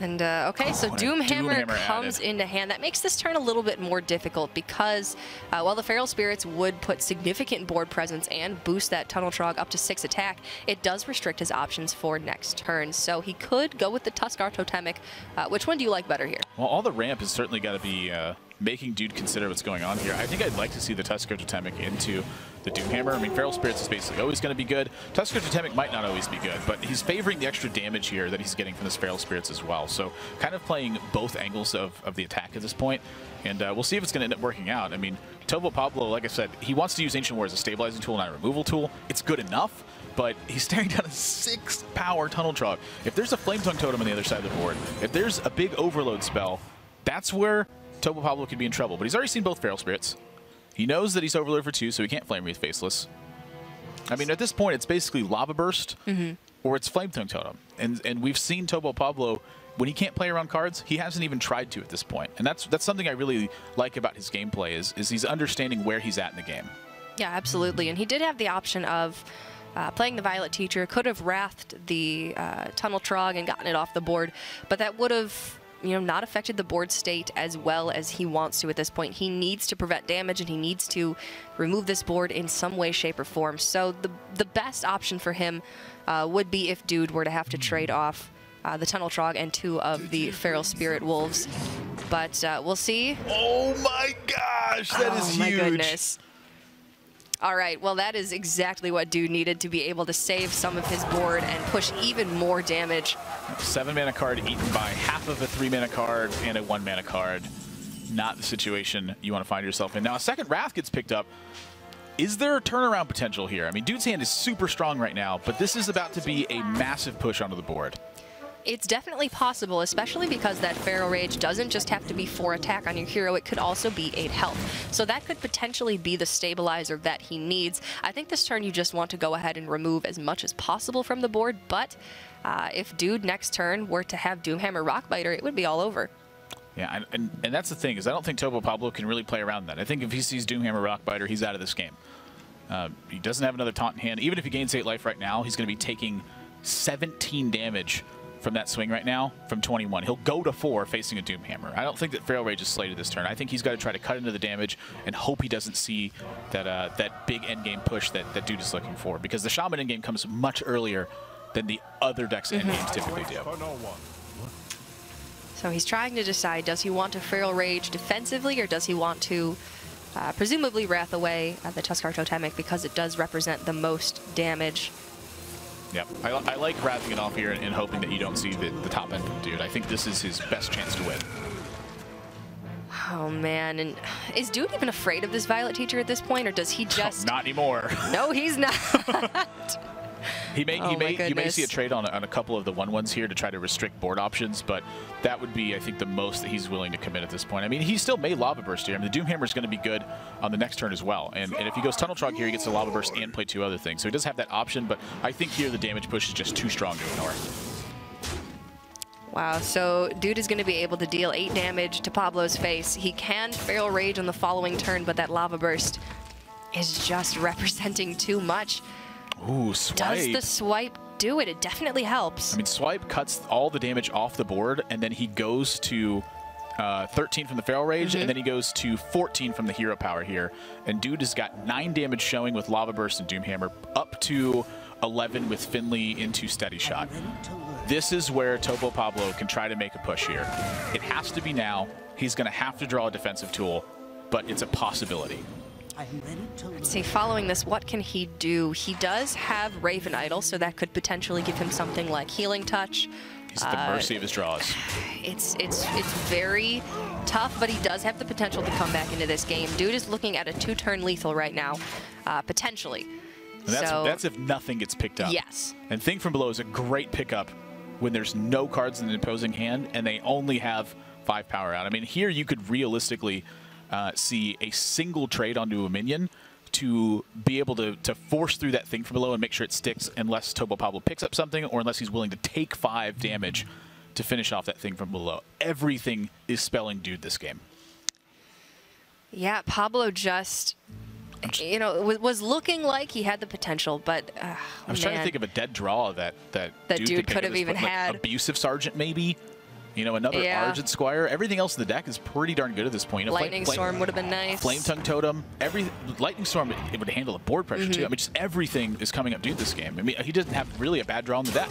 And, uh, okay, oh, so Doomhammer, Doomhammer comes added. into hand. That makes this turn a little bit more difficult because, uh, while the Feral Spirits would put significant board presence and boost that Tunnel Trog up to six attack, it does restrict his options for next turn. So he could go with the Tuskar Totemic. Uh, which one do you like better here? Well, all the ramp has certainly got to be uh, making Dude consider what's going on here. I think I'd like to see the Tuskar Totemic into the Doomhammer. I mean, Feral Spirits is basically always going to be good. Tusker Totemic might not always be good, but he's favoring the extra damage here that he's getting from this Feral Spirits as well. So kind of playing both angles of, of the attack at this point, and uh, we'll see if it's going to end up working out. I mean, Topo Pablo, like I said, he wants to use Ancient War as a stabilizing tool, not a removal tool. It's good enough, but he's staring down a six power Tunnel Trog. If there's a Flame Tongue Totem on the other side of the board, if there's a big overload spell, that's where Topo Pablo could be in trouble. But he's already seen both Feral Spirits. He knows that he's Overlord for two, so he can't Flame Wreath Faceless. I mean, at this point, it's basically Lava Burst, mm-hmm. or it's Flame Tongue Totem. And and we've seen Topo Pablo, when he can't play around cards, he hasn't even tried to at this point. And that's that's something I really like about his gameplay, is, is he's understanding where he's at in the game. Yeah, absolutely. And he did have the option of Uh, playing the Violet Teacher, could have wrathed the uh, Tunnel Trog and gotten it off the board, but that would have, you know, not affected the board state as well as he wants to at this point. He needs to prevent damage, and he needs to remove this board in some way, shape, or form. So the, the best option for him uh, would be if Dude were to have to trade off uh, the Tunnel Trog and two of the Feral Spirit Wolves. But uh, we'll see. Oh my gosh, that oh is my huge. Goodness. All right, well, that is exactly what Dude needed to be able to save some of his board and push even more damage. Seven mana card eaten by half of a three mana card and a one mana card. Not the situation you want to find yourself in. Now, a second Wrath gets picked up. Is there a turnaround potential here? I mean, Dude's hand is super strong right now, but this is about to be a massive push onto the board. It's definitely possible, especially because that Feral Rage doesn't just have to be four attack on your hero, it could also be eight health. So that could potentially be the stabilizer that he needs. I think this turn you just want to go ahead and remove as much as possible from the board, but uh, if Dude next turn were to have Doomhammer Rockbiter, it would be all over. Yeah, and, and, and that's the thing, is I don't think Topo Pablo can really play around that. I think if he sees Doomhammer Rockbiter, he's out of this game. Uh, he doesn't have another taunt in hand. Even if he gains eight life right now, he's going to be taking seventeen damage from that swing right now, from twenty-one. He'll go to four facing a Doomhammer. I don't think that Feral Rage is slated this turn. I think he's got to try to cut into the damage and hope he doesn't see that uh, that big endgame push that, that Dude is looking for, because the Shaman endgame comes much earlier than the other decks' endgames typically do. So he's trying to decide, does he want to Feral Rage defensively, or does he want to uh, presumably Wrath away at the Tuskar Totemic, because it does represent the most damage. Yep, I, I like wrathing it off here and, and hoping that you don't see the, the top end from Dude. I think this is his best chance to win. Oh man, and is Dude even afraid of this Violet Teacher at this point, or does he just... Not anymore. No, he's not. he may, oh he may, you may see a trade on, on a couple of the one ones here to try to restrict board options, but that would be, I think, the most that he's willing to commit at this point. I mean, he still may Lava Burst here. I mean, the Doomhammer is going to be good on the next turn as well, and, and if he goes Tunnel Trog here, he gets to Lava Burst and play two other things, so he does have that option, but I think here the damage push is just too strong to ignore. Wow, so Dude is going to be able to deal eight damage to Pablo's face. He can Feral Rage on the following turn, but that Lava Burst is just representing too much. Ooh, swipe. Does the swipe do it? It definitely helps. I mean, swipe cuts all the damage off the board, and then he goes to uh, thirteen from the Feral Rage, mm-hmm. and then he goes to fourteen from the Hero Power here. And Dude has got nine damage showing with Lava Burst and Doomhammer, up to eleven with Finley into Steady Shot. This is where Topo Pablo can try to make a push here. It has to be now. He's going to have to draw a defensive tool, but it's a possibility. Let's see, following this, what can he do? He does have Raven Idol, so that could potentially give him something like Healing Touch. He's at the mercy uh, of his draws. It's it's it's very tough, but he does have the potential to come back into this game. Dude is looking at a two-turn lethal right now, uh, potentially. And that's, so, that's if nothing gets picked up. Yes. And Thing from Below is a great pickup when there's no cards in the opposing hand and they only have five power out. I mean, here you could realistically uh, see a single trade onto a minion to be able to, to force through that thing from below and make sure it sticks unless Topo Pablo picks up something or unless he's willing to take five damage to finish off that thing from below. Everything is spelling dude this game. Yeah, Pablo just, just you know, was, was looking like he had the potential, but uh, I was man. trying to think of a dead draw that that, that dude, dude could have even like had. Abusive Sergeant maybe. You know, another yeah. Argent Squire. Everything else in the deck is pretty darn good at this point. You know, Lightning Flame, Storm would have been nice. Flame Tongue Totem. Every Lightning Storm, it, it would handle the board pressure mm-hmm. too. I mean, just everything is coming up dude this game. I mean, he doesn't have really a bad draw in the deck.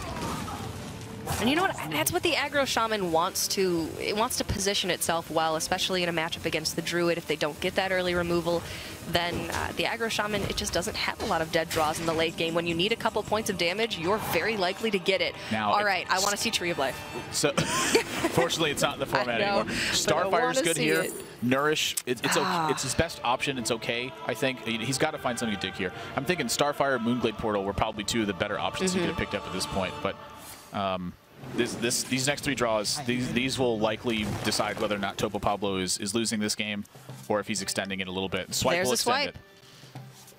And you know what? That's what the aggro shaman wants to. It wants to position itself well, especially in a matchup against the druid. If they don't get that early removal, then uh, the aggro shaman, it just doesn't have a lot of dead draws in the late game. When you need a couple points of damage, you're very likely to get it. Now, all right, I want to see Tree of Life. So, fortunately, it's not in the format know, anymore. Starfire's good here. It. Nourish, it, it's ah. a, it's his best option. It's okay, I think. He's got to find something to dig here. I'm thinking Starfire, Moonglade Portal were probably two of the better options mm-hmm. he could have picked up at this point, but. Um, this, this, these next three draws, these, these will likely decide whether or not Topo Pablo is, is losing this game or if he's extending it a little bit. Swipe There's will extend swipe.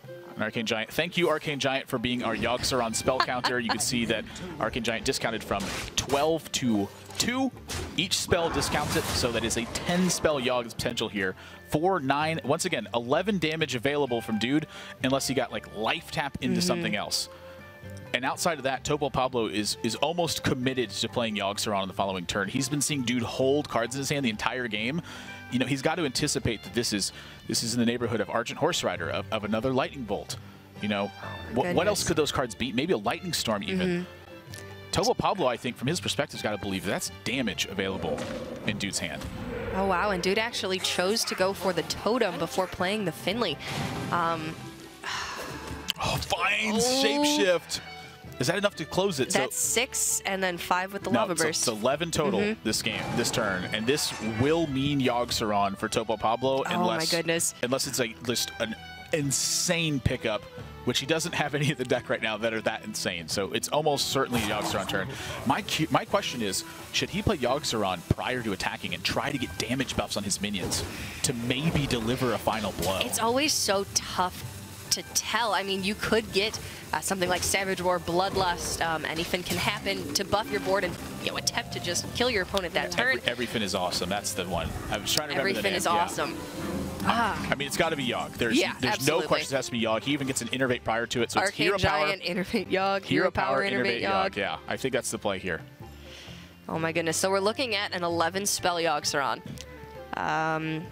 it. An Arcane Giant. Thank you, Arcane Giant, for being our Yogg-Saron spell counter. You can see that Arcane Giant discounted from twelve to two. Each spell discounts it, so that is a ten spell Yogg's potential here. four, nine, once again, eleven damage available from dude, unless he got like life tap into mm-hmm. something else. And outside of that, Topo Pablo is is almost committed to playing Yogg-Saron on the following turn. He's been seeing dude hold cards in his hand the entire game. You know, he's got to anticipate that this is this is in the neighborhood of Argent Horse Rider, of, of another Lightning Bolt. You know, what, what else could those cards be? Maybe a Lightning Storm even. Mm-hmm. Topo Pablo, I think, from his perspective, has got to believe that's damage available in dude's hand. Oh, wow. And dude actually chose to go for the totem before playing the Finley. Um, oh, finds oh. Shapeshift. Is that enough to close it? That's so, six and then five with the no, Lava Burst. So it's eleven total mm-hmm. this game, this turn. And this will mean Yogg-Saron for Topo Pablo unless, oh my goodness. unless it's a, just an insane pickup, which he doesn't have any of the deck right now that are that insane. So it's almost certainly Yogg-Saron turn. My, my question is, should he play Yogg-Saron prior to attacking and try to get damage buffs on his minions to maybe deliver a final blow? It's always so tough to tell. I mean, you could get uh, something like Savage War, Bloodlust, um, anything can happen to buff your board and you know attempt to just kill your opponent that turn. Every, every fin is awesome. That's the one. I was trying to remember the name. Every fin is yeah. awesome. Ah. I mean, it's got to be Yogg. There's, yeah, there's absolutely. no question it has to be Yogg. He even gets an Innervate prior to it. So Arcane it's Hero Giant, Power, Innervate Yogg, Hero, Hero Power, Innervate Yogg. Yogg. Yeah, I think that's the play here. Oh my goodness. So we're looking at an eleven spell Yogg-Saron. Um...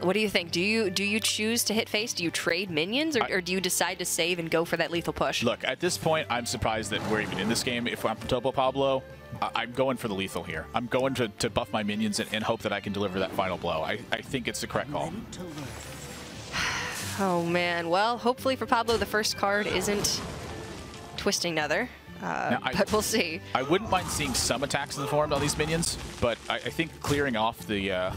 What do you think? Do you do you choose to hit face? Do you trade minions, or, I, or do you decide to save and go for that lethal push? Look, at this point, I'm surprised that we're even in this game. If I'm Topo Pablo, I, I'm going for the lethal here. I'm going to, to buff my minions and, and hope that I can deliver that final blow. I, I think it's the correct call. Oh, man. Well, hopefully for Pablo, the first card isn't Twisting Nether. Uh, I, but we'll see. I wouldn't mind seeing some attacks in the form on these minions, but I, I think clearing off the... Uh,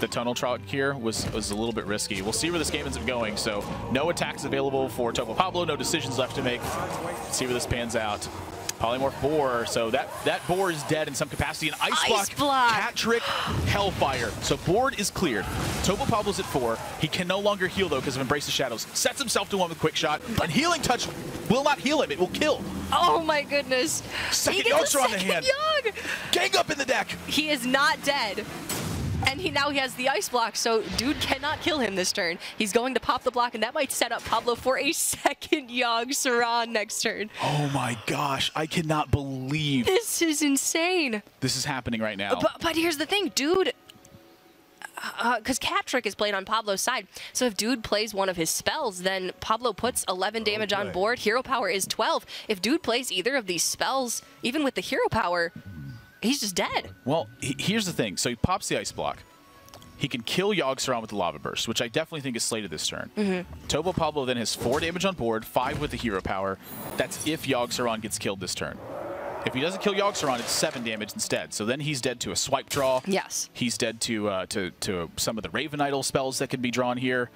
The Tunnel Trog here was, was a little bit risky. We'll see where this game ends up going. So no attacks available for Topo Pablo, no decisions left to make. Let's see where this pans out. Polymorph Boar, so that, that Boar is dead in some capacity. An Ice, ice block, block, Cat Trick, Hellfire. So board is cleared. Topo Pablo's at four. He can no longer heal, though, because of Embrace the Shadows. Sets himself to one with Quick Shot, but and Healing Touch will not heal him. It will kill. Oh, my goodness. Second Yogg-Saron on the hand. Yogg. Gang up in the deck. He is not dead. And he now he has the ice block, so dude cannot kill him this turn. He's going to pop the block, and that might set up Pablo for a second Yogg-Saron next turn. Oh my gosh, I cannot believe. This is insane. This is happening right now. But, but here's the thing, dude, because uh, Cat Trick is played on Pablo's side. So if dude plays one of his spells, then Pablo puts eleven damage okay. on board. Hero Power is twelve. If dude plays either of these spells, even with the Hero Power, he's just dead. Well, he, here's the thing. So he pops the ice block. He can kill Yogg-Saron with the Lava Burst, which I definitely think is slated this turn. Mm-hmm. Topo Pablo then has four damage on board, five with the Hero Power. That's if Yogg-Saron gets killed this turn. If he doesn't kill Yogg-Saron, it's seven damage instead. So then he's dead to a swipe draw. Yes. He's dead to uh, to, to some of the Raven Idol spells that could be drawn here.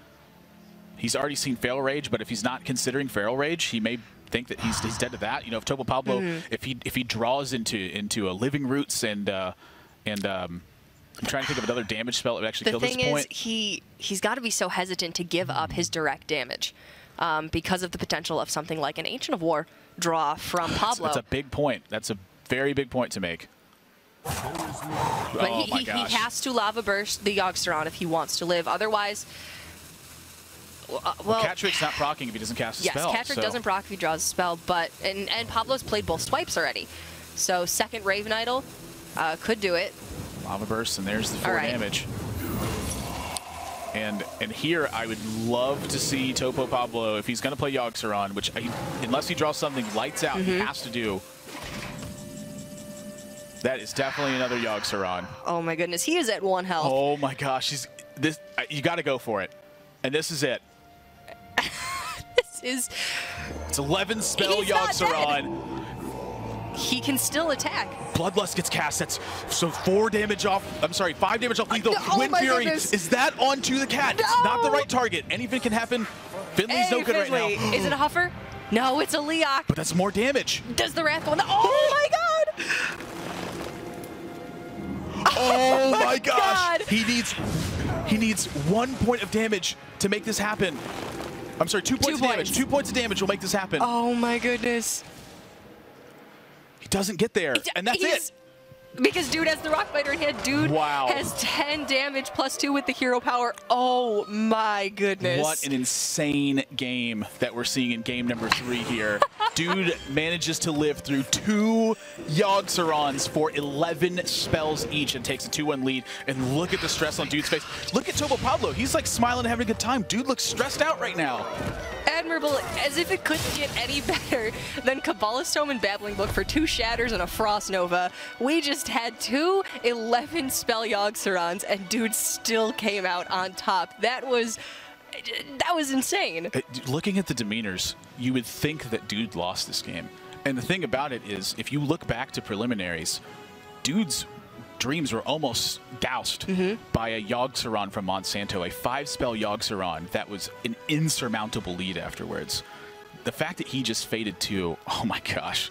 He's already seen Feral Rage, but if he's not considering Feral Rage, he may think that he's, he's dead to that. You know, if Topo Pablo, mm-hmm. if he if he draws into into a Living Roots and uh, and um, I'm trying to think of another damage spell that would actually kill this point. The thing is, he, he's got to be so hesitant to give up his direct damage um, because of the potential of something like an Ancient of War draw from Pablo. That's, that's a big point. That's a very big point to make. But oh he, my he, gosh. he has to Lava Burst the Yogg-Saron if he wants to live. Otherwise, well, uh, well, well Catrick's not proccing if he doesn't cast a yes, spell. Yes, Catrick so. doesn't proc if he draws a spell, but and, and Pablo's played both swipes already. So second Raven Idol uh, could do it. Lava Burst, and there's the four right. damage. And and here, I would love to see Topo Pablo, if he's going to play Yogg-Saron, which I, unless he draws something lights out, mm-hmm. he has to do. That is definitely another Yogg-Saron. Oh my goodness, he is at one health. Oh my gosh, he's, this you got to go for it. And this is it. This is... It's eleven spell Yogg-Saron. He can still attack. Bloodlust gets cast. That's so four damage off. I'm sorry, five damage off lethal. Oh, Wind Fury. Goodness. Is that onto the cat? No. It's not the right target. Anything can happen. Finley's hey, no good Finley. right now. Is it a Huffer? No, it's a Leok. But that's more damage. Does the Wrath go in the Oh my god! Oh my gosh! God. He needs he needs one point of damage to make this happen. I'm sorry, two points two of damage. Points. Two points of damage will make this happen. Oh my goodness. He doesn't get there, and that's He's, it. Because Dude has the Rock Fighter in hand. Dude wow. has ten damage plus two with the hero power. Oh my goodness. What an insane game that we're seeing in game number three here. Dude manages to live through two Yogg-Sarons for eleven spells each and takes a two one lead. And look at the stress on Dude's face. Look at Topo Pablo. He's like smiling and having a good time. Dude looks stressed out right now. Admirable, as if it couldn't get any better than Cabalist Tome and Babbling Book for two Shatters and a Frost Nova. We just had two eleven spell Yogg-Sarons, and Dude still came out on top. That was, that was insane. Looking at the demeanors, you would think that Dude lost this game. And the thing about it is, if you look back to preliminaries, Dude's dreams were almost doused mm-hmm. by a Yogg-Saron from Monsanto, a five-spell Yogg-Saron that was an insurmountable lead afterwards. The fact that he just faded to, oh my gosh.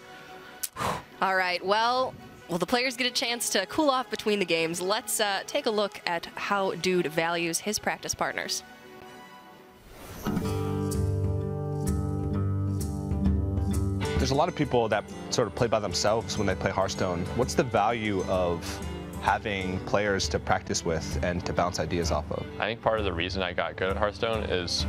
All right, well, will the players get a chance to cool off between the games? Let's uh, take a look at how Dude values his practice partners. There's a lot of people that sort of play by themselves when they play Hearthstone. What's the value of having players to practice with and to bounce ideas off of? I think part of the reason I got good at Hearthstone is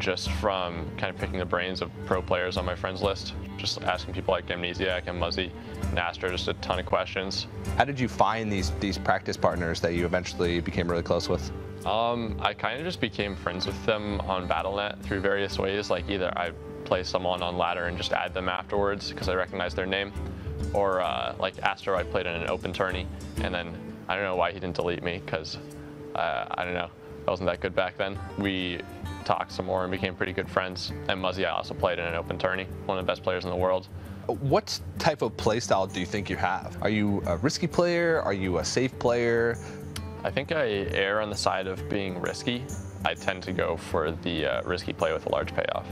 just from kind of picking the brains of pro players on my friends list, just asking people like Amnesiac and Muzzy and Astra just a ton of questions. How did you find these these practice partners that you eventually became really close with? Um, I kind of just became friends with them on Battle dot net through various ways, like either I play someone on ladder and just add them afterwards because I recognize their name, or uh, like Astro, I played in an open tourney, and then I don't know why he didn't delete me because uh, I don't know, I wasn't that good back then. We talked some more and became pretty good friends. And Muzzy, I also played in an open tourney, one of the best players in the world. What type of play style do you think you have? Are you a risky player? Are you a safe player? I think I err on the side of being risky. I tend to go for the uh, risky play with a large payoff.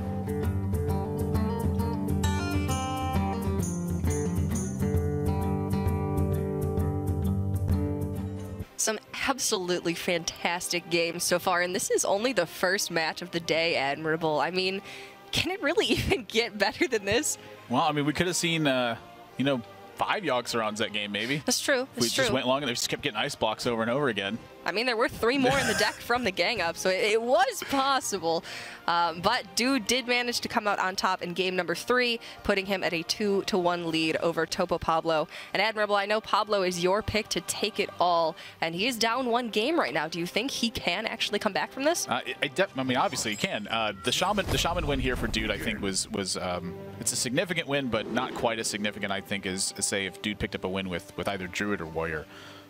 Some absolutely fantastic games so far, and this is only the first match of the day, Admirable. I mean, can it really even get better than this? Well, I mean, we could have seen, uh, you know, five Yogg-Sarons that game, maybe. That's true. That's we true. just went long, and they just kept getting ice blocks over and over again. I mean, there were three more in the deck from the gang up, so it, it was possible. Um, but Dude did manage to come out on top in game number three, putting him at a two to one lead over Topo Pablo. And Admirable, I know Pablo is your pick to take it all, and he is down one game right now. Do you think he can actually come back from this? Uh, I, def I mean, obviously he can. Uh, the Shaman, the Shaman win here for Dude, I think, was was um, it's a significant win, but not quite as significant, I think, as, as say if Dude picked up a win with with either Druid or Warrior.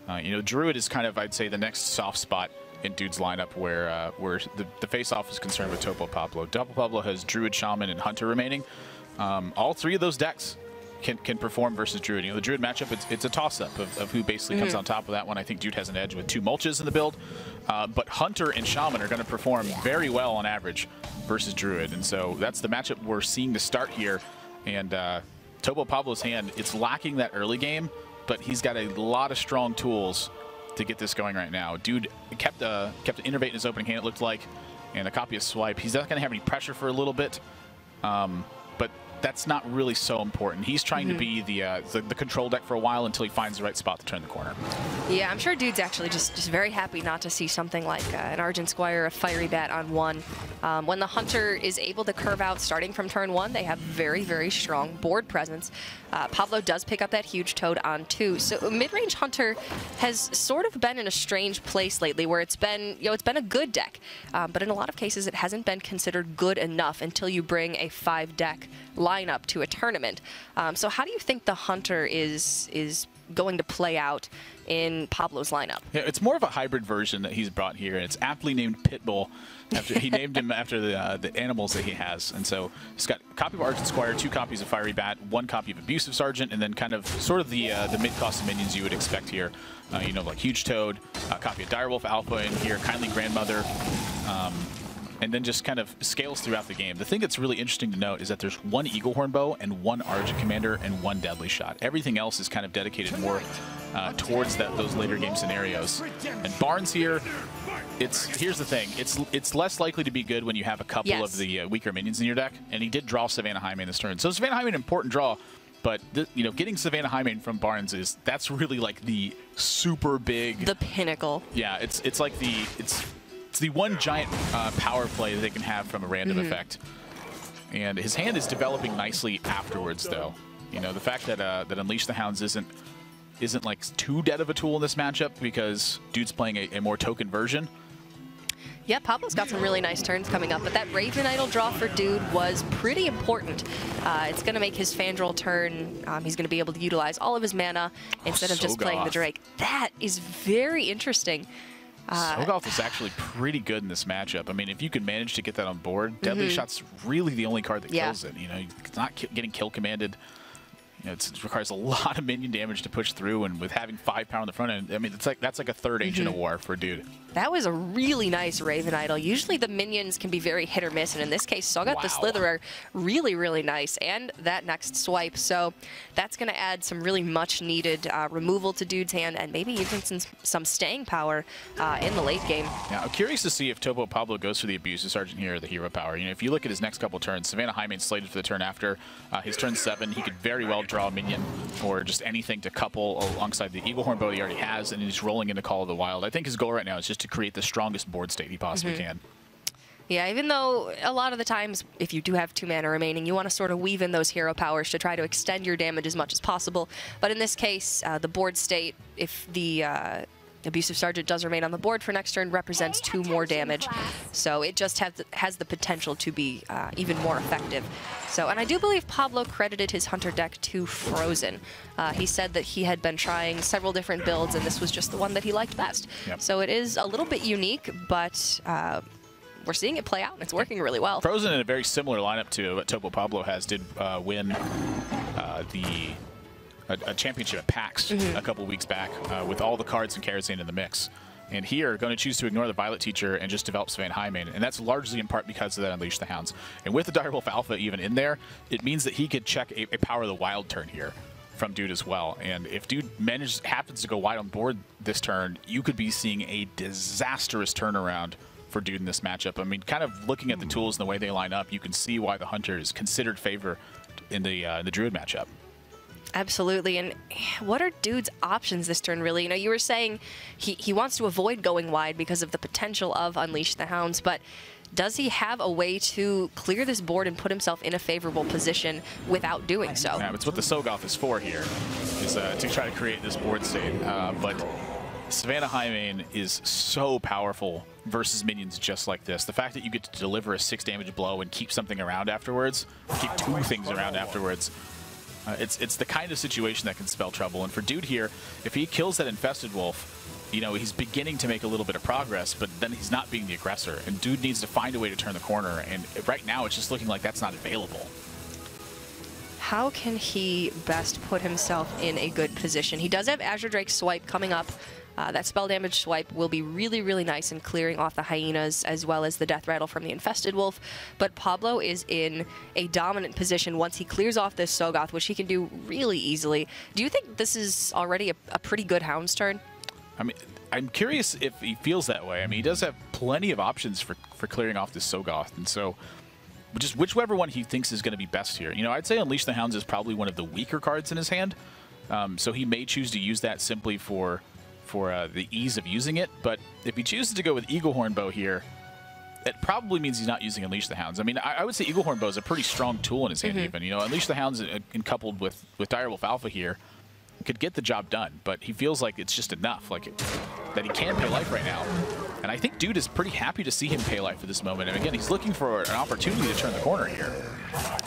Uh, you know, Druid is kind of, I'd say, the next soft spot in Dude's lineup where uh, where the, the face-off is concerned with Topo Pablo. Topo Pablo has Druid, Shaman, and Hunter remaining. Um, all three of those decks can can perform versus Druid. You know, the Druid matchup, it's, it's a toss-up of, of who basically comes mm-hmm. on top of that one. I think Dude has an edge with two Mulches in the build. Uh, but Hunter and Shaman are going to perform very well on average versus Druid. And so that's the matchup we're seeing to start here. And uh, Topo Pablo's hand, it's lacking that early game, but he's got a lot of strong tools to get this going right now. Dude kept uh, kept Innervate in his opening hand, it looked like, and a Copious Swipe. He's not going to have any pressure for a little bit, um, but that's not really so important. He's trying mm-hmm. to be the, uh, the the control deck for a while until he finds the right spot to turn the corner. Yeah, I'm sure Dude's actually just, just very happy not to see something like uh, an Argent Squire, a Fiery Bat on one. Um, when the Hunter is able to curve out starting from turn one, they have very, very strong board presence. Uh, Pablo does pick up that huge toad on two. So mid-range Hunter has sort of been in a strange place lately where it's been, you know, it's been a good deck, um, but in a lot of cases it hasn't been considered good enough until you bring a five deck lineup to a tournament. Um, so how do you think the Hunter is is going to play out in Pablo's lineup? Yeah, it's more of a hybrid version that he's brought here, and it's aptly named Pitbull. After he named him after the uh, the animals that he has, and so he's got a copy of Argent Squire, two copies of Fiery Bat, one copy of Abusive Sergeant, and then kind of sort of the uh, the mid-cost minions you would expect here. Uh, you know, like Huge Toad, a copy of Direwolf Alpha in here, Kindly Grandmother. Um, and then just kind of scales throughout the game. The thing that's really interesting to note is that there's one Eaglehorn Bow and one Argent Commander and one Deadly Shot. Everything else is kind of dedicated more uh, towards that, those later game scenarios. And Barnes here, it's here's the thing. It's it's less likely to be good when you have a couple yes. of the uh, weaker minions in your deck, and he did draw Savannah Highmane this turn. So Savannah Highmane, an important draw, but th you know, getting Savannah Highmane from Barnes is, that's really like the super big... The pinnacle. Yeah, it's it's like the... it's. It's the one giant uh, power play that they can have from a random mm-hmm. effect, and his hand is developing nicely afterwards. Though, you know, the fact that uh, that Unleash the Hounds isn't isn't like too dead of a tool in this matchup because Dude's playing a, a more token version. Yeah, Pablo's got some really nice turns coming up, but that Raven Idol draw for Dude was pretty important. Uh, it's going to make his Fandral turn. Um, he's going to be able to utilize all of his mana instead oh, of so just playing off. the Drake. That is very interesting. Uh, Sogoth is actually pretty good in this matchup. I mean, if you could manage to get that on board, Deadly mm-hmm. Shot's really the only card that yeah. kills it. You know, it's not ki getting kill commanded. You know, it's, it requires a lot of minion damage to push through, and with having five power on the front end, I mean, it's like that's like a third mm-hmm. Ancient of War for Dude. That was a really nice Raven Idol. Usually the minions can be very hit or miss, and in this case, Sogoth wow. the Slitherer, really, really nice, and that next swipe. So that's going to add some really much-needed uh, removal to Dude's hand, and maybe even some, some staying power uh, in the late game. Now, I'm curious to see if Topo Pablo goes for the Abusive Sergeant here, or the Hero Power. You know, if you look at his next couple turns, Savannah Highmane slated for the turn after uh, his turn seven. He could very well draw a minion or just anything to couple alongside the Eaglehorn Bow he already has, and he's rolling into Call of the Wild. I think his goal right now is just to create the strongest board state he possibly mm-hmm. can. Yeah, even though a lot of the times, if you do have two mana remaining, you want to sort of weave in those hero powers to try to extend your damage as much as possible. But in this case, uh, the board state, if the uh, Abusive Sergeant does remain on the board for next turn, represents two more damage. So it just has, has the potential to be uh, even more effective. So, and I do believe Pablo credited his Hunter deck to Frozen. Uh, he said that he had been trying several different builds, and this was just the one that he liked best. Yep. So it is a little bit unique, but uh, we're seeing it play out, and it's working really well. Frozen in a very similar lineup to what Topo Pablo has did uh, win uh, the... A, a championship at PAX mm-hmm. a couple weeks back uh, with all the cards and Karazhan in the mix. And here, going to choose to ignore the Violet Teacher and just develop Savannah Highmane. And that's largely in part because of that Unleash the Hounds. And with the Direwolf Alpha even in there, it means that he could check a, a Power of the Wild turn here from Dude as well. And if Dude manages happens to go wide on board this turn, you could be seeing a disastrous turnaround for Dude in this matchup. I mean, kind of looking at the tools and the way they line up, you can see why the Hunter is considered favor in the, uh, the Druid matchup. Absolutely. And what are Dude's options this turn, really? You know, you were saying he, he wants to avoid going wide because of the potential of Unleash the Hounds, but does he have a way to clear this board and put himself in a favorable position without doing so? Yeah, that's what the Sogoth is for here, is uh, to try to create this board state. Uh, but Savannah Highmane is so powerful versus minions just like this. The fact that you get to deliver a six damage blow and keep something around afterwards, keep two things around afterwards, Uh, it's it's the kind of situation that can spell trouble. And for Dude here, if he kills that Infested Wolf, you know, he's beginning to make a little bit of progress, but then he's not being the aggressor. And Dude needs to find a way to turn the corner. And right now, it's just looking like that's not available. How can he best put himself in a good position? He does have Azure Drake Swipe coming up. Uh, that spell damage swipe will be really, really nice in clearing off the hyenas as well as the death rattle from the Infested Wolf. But Pablo is in a dominant position once he clears off this Sogoth, which he can do really easily. Do you think this is already a, a pretty good Hound's turn? I mean, I'm curious if he feels that way. I mean, he does have plenty of options for, for clearing off this Sogoth, and so just whichever one he thinks is going to be best here. You know, I'd say Unleash the Hounds is probably one of the weaker cards in his hand, um, so he may choose to use that simply for for uh, the ease of using it, but if he chooses to go with Eaglehorn Bow here, it probably means he's not using Unleash the Hounds. I mean, I, I would say Eaglehorn Bow is a pretty strong tool in his hand, mm-hmm. even. You know, Unleash the Hounds uh, and coupled with, with Direwolf Alpha here could get the job done, but he feels like it's just enough, like it, that he can pay life right now. And I think Dude is pretty happy to see him pay life at this moment. And again, he's looking for an opportunity to turn the corner here.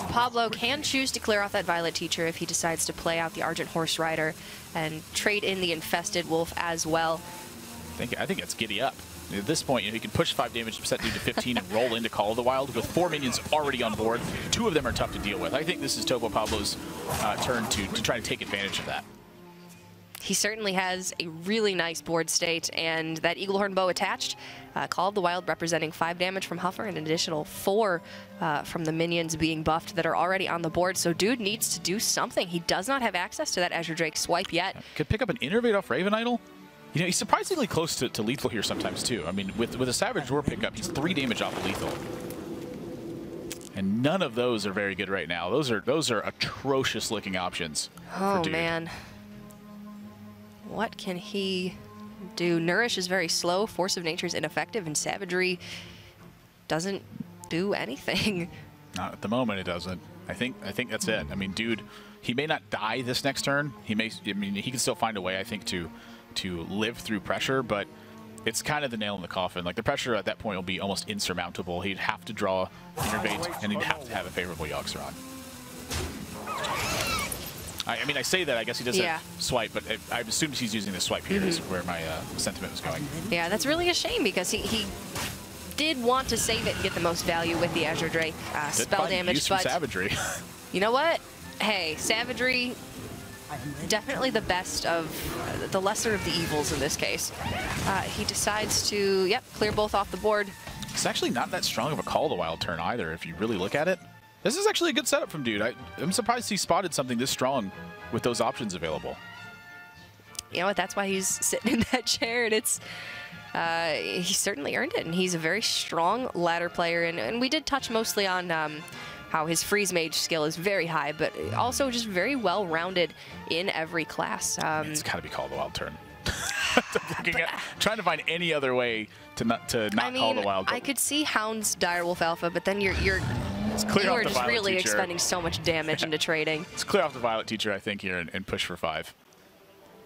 Pablo can choose to clear off that Violet Teacher if he decides to play out the Argent Horse Rider and trade in the Infested Wolf as well. I think, I think that's Giddy Up. At this point, you know, he can push five damage, set Dude to fifteen, and roll into Call of the Wild with four minions already on board. Two of them are tough to deal with. I think this is Topo Pablo's uh, turn to, to try to take advantage of that. He certainly has a really nice board state, and that Eaglehorn Bow attached. Uh, Call of the Wild representing five damage from Huffer and an additional four uh, from the minions being buffed that are already on the board. So Dude needs to do something. He does not have access to that Azure Drake swipe yet. Could pick up an Innervate off Raven Idol. You know, he's surprisingly close to, to lethal here sometimes too. I mean, with, with a Savage War pickup, he's three damage off of lethal. And none of those are very good right now. Those are, those are atrocious looking options for Dude. Oh man. What can he do? Nourish is very slow, Force of Nature is ineffective, and Savagery doesn't do anything. Not at the moment, it doesn't. I think I think that's it. I mean, Dude, he may not die this next turn. He may. I mean, he can still find a way, I think, to to live through pressure, but it's kind of the nail in the coffin. Like, the pressure at that point will be almost insurmountable. He'd have to draw Innervate, and he'd have to have a favorable Yogg-Saron. I mean, I say that, I guess he does yeah. have swipe, but I, I assumed he's using the swipe here mm-hmm. is where my uh, sentiment was going. Yeah, that's really a shame because he, he did want to save it and get the most value with the Azure Drake uh, spell damage, but Savagery. You know what? Hey, Savagery, definitely the best of, uh, the lesser of the evils in this case. Uh, he decides to, yep, clear both off the board. It's actually not that strong of a Call of the Wild turn either, if you really look at it. This is actually a good setup from Dude. I, I'm surprised he spotted something this strong with those options available. You know what? That's why he's sitting in that chair, and it's uh, he certainly earned it. And he's a very strong ladder player. And, and we did touch mostly on um, how his Freeze Mage skill is very high, but also just very well-rounded in every class. Um, I mean, it's got to be Call of the Wild turn. Looking at, trying to find any other way to not to not I mean, Call the Wild. But I could see Hounds, Direwolf Alpha, but then you're you're. You are just really teacher. expending so much damage into trading. Let's clear off the Violet Teacher, I think, here and, and push for five.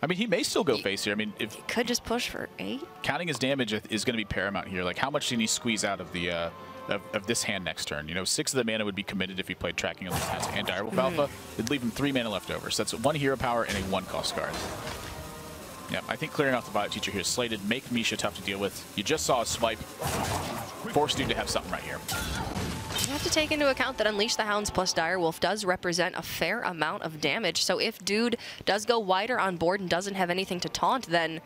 I mean, he may still go he, face here. I mean, if he could just push for eight. Counting his damage is going to be paramount here. Like, how much can he squeeze out of the uh, of, of this hand next turn? You know, six of the mana would be committed if he played Tracking on the Hounds and Direwolf mm. Alpha. It'd leave him three mana left over. So that's one hero power and a one cost card. Yeah, I think clearing off the Violet Teacher here is slated. Make Misha tough to deal with. You just saw a swipe. Force Dude to have something right here. You have to take into account that Unleash the Hounds plus Direwolf does represent a fair amount of damage. So if Dude does go wider on board and doesn't have anything to taunt, then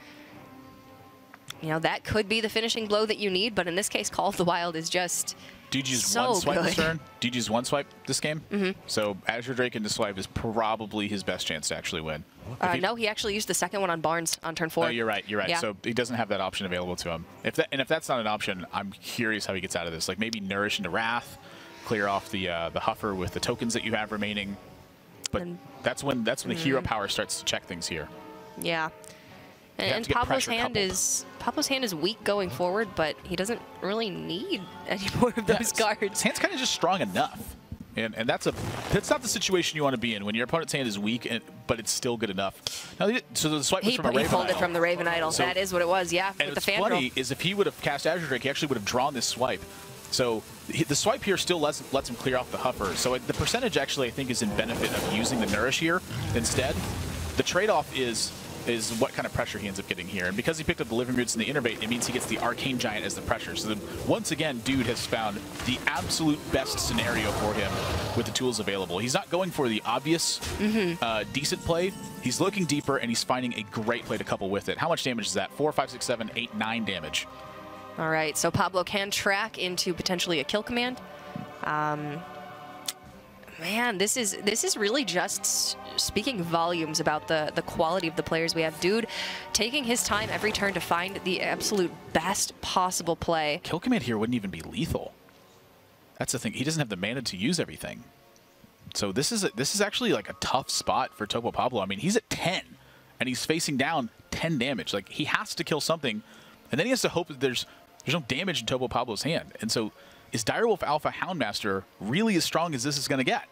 you know that could be the finishing blow that you need. But in this case, Call of the Wild is just Dude used so one swipe good. this turn. Dude used one swipe this game. Mm-hmm. So Azure Drake into swipe is probably his best chance to actually win. Uh, he, no, he actually used the second one on Barnes on turn four. Oh, you're right. You're right. Yeah. So he doesn't have that option available to him. If that and if that's not an option, I'm curious how he gets out of this. Like maybe Nourish into Wrath. Clear off the uh, the Huffer with the tokens that you have remaining, but and, that's when that's when mm-hmm. the hero power starts to check things here. Yeah, and, and Pablo's hand coupled. is Pablo's hand is weak going forward, but he doesn't really need any more of those yeah, cards. His hand's kind of just strong enough, and and that's a that's not the situation you want to be in when your opponent's hand is weak, and but it's still good enough. Now, so the swipe was from a Raven Idol. He pulled it from the Raven Idol. So, that is what it was. Yeah, and with what's the Fandral. funny is if he would have cast Azure Drake, he actually would have drawn this swipe. So the swipe here still lets, lets him clear off the Huffer. So the percentage actually I think is in benefit of using the Nourish here instead. The trade-off is is what kind of pressure he ends up getting here. And because he picked up the Living Roots and the Innervate, it means he gets the Arcane Giant as the pressure. So then, once again, Dude has found the absolute best scenario for him with the tools available. He's not going for the obvious, mm-hmm. uh, decent play. He's looking deeper, and he's finding a great play to couple with it. How much damage is that? Four, five, six, seven, eight, nine damage. All right, so Pablo can track into potentially a kill command. Um, Man, this is this is really just speaking volumes about the the quality of the players we have. Dude, taking his time every turn to find the absolute best possible play. Kill Command here wouldn't even be lethal. That's the thing. He doesn't have the mana to use everything. So this is a, this is actually like a tough spot for Topo Pablo. I mean, he's at ten, and he's facing down ten damage. Like, he has to kill something, and then he has to hope that there's there's no damage in Topo Pablo's hand. And so, is Direwolf Alpha Houndmaster really as strong as this is going to get?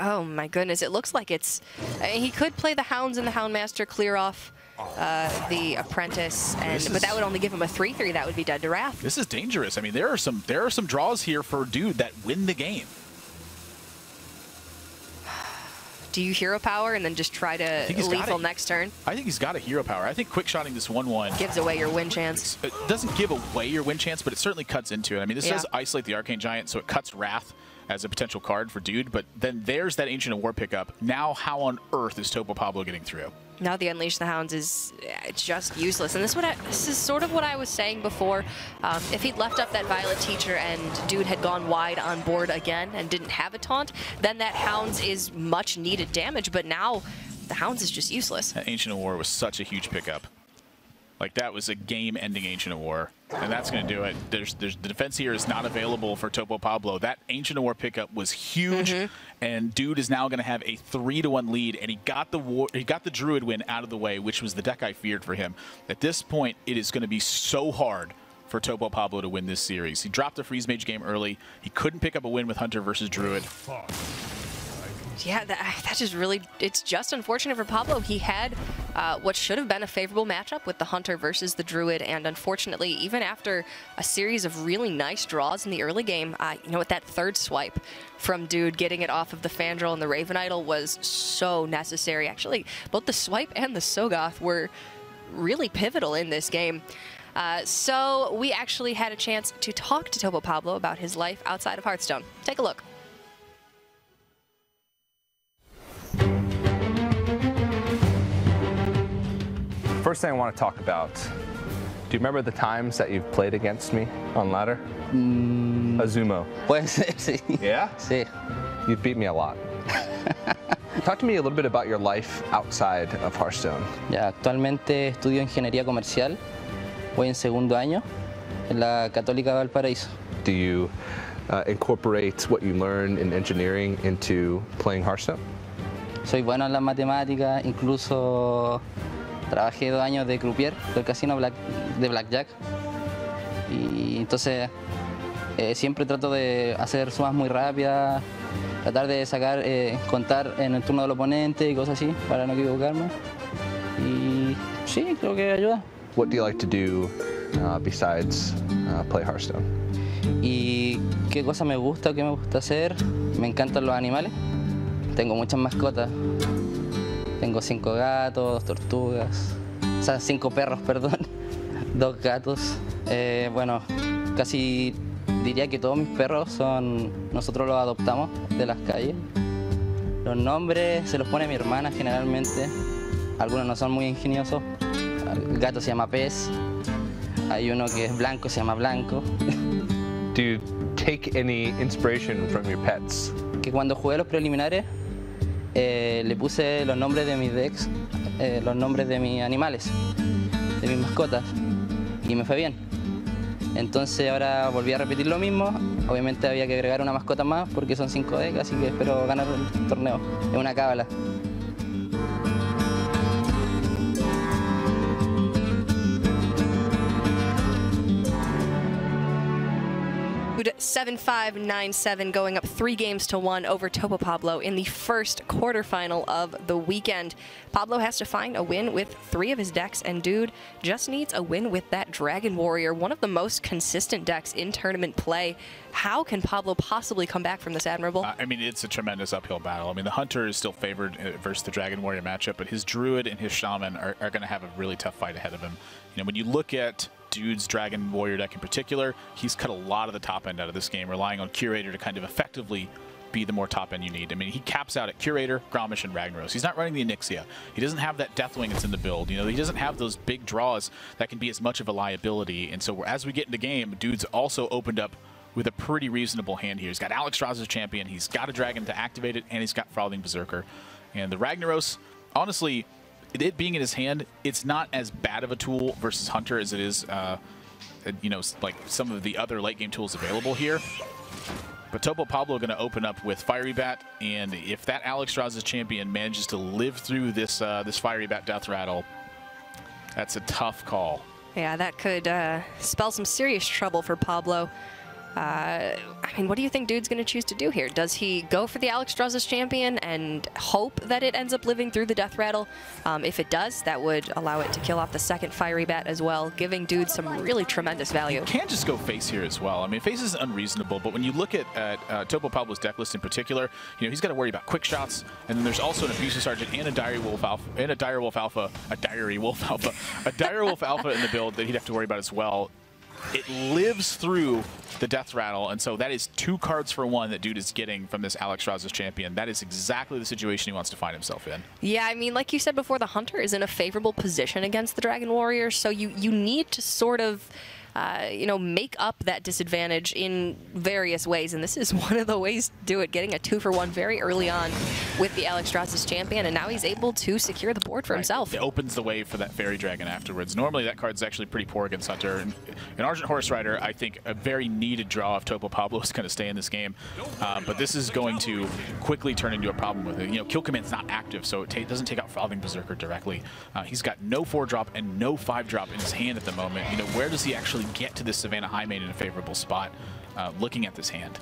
Oh my goodness! It looks like it's. I mean, he could play the Hounds and the Houndmaster, clear off uh, the Apprentice, and is, but that would only give him a three three. That would be dead to Wrath. This is dangerous. I mean, there are some there are some draws here for Dude that win the game. Do you hero power and then just try to lethal next turn? I think he's got a hero power. I think quickshotting this one one gives away your win chance. It doesn't give away your win chance, but it certainly cuts into it. I mean, this yeah. does isolate the Arcane Giant, so it cuts Wrath as a potential card for Dude, but then there's that Ancient of War pickup. Now how on earth is Topo Pablo getting through? Now the Unleash the Hounds is just useless. And this, what I, this is sort of what I was saying before. Um, if he'd left up that Violet Teacher and Dude had gone wide on board again and didn't have a taunt, then that Hounds is much needed damage. But now the Hounds is just useless. That Ancient of War was such a huge pickup. Like, that was a game-ending Ancient of War, and that's going to do it. There's, there's, the defense here is not available for Topo Pablo. That Ancient of War pickup was huge, mm-hmm. and Dude is now going to have a three to one lead, and he got the war, he got the Druid win out of the way, which was the deck I feared for him. At this point, it is going to be so hard for Topo Pablo to win this series. He dropped the Freeze Mage game early. He couldn't pick up a win with Hunter versus Druid. Yeah, that, that just really, it's just unfortunate for Pablo. He had uh, what should have been a favorable matchup with the Hunter versus the Druid, and unfortunately, even after a series of really nice draws in the early game, uh, you know what, that third swipe from Dude getting it off of the Fandral and the Raven Idol was so necessary. Actually, both the swipe and the Sogoth were really pivotal in this game. Uh, so we actually had a chance to talk to Topo Pablo about his life outside of Hearthstone. Take a look. First thing I want to talk about, do you remember the times that you've played against me on ladder? Mm. Azumo. Yeah? See. You've beat me a lot. Talk to me a little bit about your life outside of Hearthstone. Yeah, actualmente estudio ingeniería comercial. Voy en segundo año en la Católica Valparaíso. Do you uh, incorporate what you learn in engineering into playing Hearthstone? Soy bueno en las matemáticas, incluso trabajé dos años de croupier del casino black, de blackjack, y entonces eh, siempre trato de hacer sumas muy rápidas, tratar de sacar, eh, contar en el turno del oponente y cosas así para no equivocarme, y sí, creo que ayuda. What do you like to do uh, besides uh, play Hearthstone? Y qué cosa me gusta, qué me gusta hacer. Me encantan los animales. Tengo muchas mascotas. Tengo cinco gatos, dos tortugas, o sea, cinco perros, perdón, dos gatos. Eh, bueno, casi diría que todos mis perros son, nosotros los adoptamos de las calles. Los nombres se los pone mi hermana generalmente. Algunos no son muy ingeniosos. El gato se llama Pez. Hay uno que es blanco, se llama Blanco. Do you take any inspiration from your pets? Que cuando jugué los preliminares, Eh, le puse los nombres de mis decks, eh, los nombres de mis animales, de mis mascotas, y me fue bien. Entonces ahora volví a repetir lo mismo. Obviamente había que agregar una mascota más porque son cinco decks, así que espero ganar el torneo. Es una cábala. seven five nine seven going up three games to one over Topo Pablo in the first quarterfinal of the weekend. Pablo has to find a win with three of his decks, and Dude just needs a win with that Dragon Warrior, one of the most consistent decks in tournament play. How can Pablo possibly come back from this, Admirable? Uh, I mean, it's a tremendous uphill battle. I mean, the Hunter is still favored versus the Dragon Warrior matchup, but his Druid and his Shaman are, are going to have a really tough fight ahead of him. You know, when you look at Dude's Dragon Warrior deck in particular, he's cut a lot of the top end out of this game, relying on Curator to kind of effectively be the more top end you need. I mean, he caps out at Curator, Gromish, and Ragnaros. He's not running the Onyxia. He doesn't have that Deathwing that's in the build. You know, he doesn't have those big draws that can be as much of a liability. And so as we get into game, Dude's also opened up with a pretty reasonable hand here. He's got Alexstrasza champion, he's got a dragon to activate it, and he's got Frothing Berserker. And the Ragnaros, honestly, it being in his hand, it's not as bad of a tool versus Hunter as it is, uh, you know, like some of the other late game tools available here. But Topo Pablo going to open up with Fiery Bat, and if that Alexstrasza champion manages to live through this uh, this Fiery Bat death rattle, that's a tough call. Yeah, that could uh, spell some serious trouble for Pablo. Uh, I mean, what do you think Dude's going to choose to do here? Does he go for the Alexstrasza champion and hope that it ends up living through the death rattle? Um, if it does, that would allow it to kill off the second Fiery Bat as well, giving Dude some really tremendous value. You can't just go face here as well. I mean, face is unreasonable, but when you look at, at uh, Topo Pablo's deck list in particular, you know, he's got to worry about quick shots, and then there's also an Abusive Sergeant and a Dire Wolf Alpha, and a Dire Wolf Alpha, a Diary Wolf Alpha, a Dire Wolf Alpha in the build that he'd have to worry about as well. It lives through the death rattle, and so that is two cards for one that Dude is getting from this Alexstrasza champion. That is exactly the situation he wants to find himself in. Yeah, I mean, like you said before, the Hunter is in a favorable position against the Dragon Warrior, so you, you need to sort of... Uh, you know, make up that disadvantage in various ways, and this is one of the ways to do it, getting a two-for-one very early on with the Alexstrasza's champion, and now he's able to secure the board for right. himself. It opens the way for that Fairy Dragon afterwards. Normally that card's actually pretty poor against Hunter, and an Argent Horse Rider, I think a very needed draw of Topo Pablo is going to stay in this game, uh, but this is going to quickly turn into a problem with it. You know, Kill Command's not active, so it ta doesn't take out Frothing Berserker directly. Uh, he's got no four-drop and no five-drop in his hand at the moment. You know, where does he actually get to this Savannah Highmane in a favorable spot, uh, looking at this hand?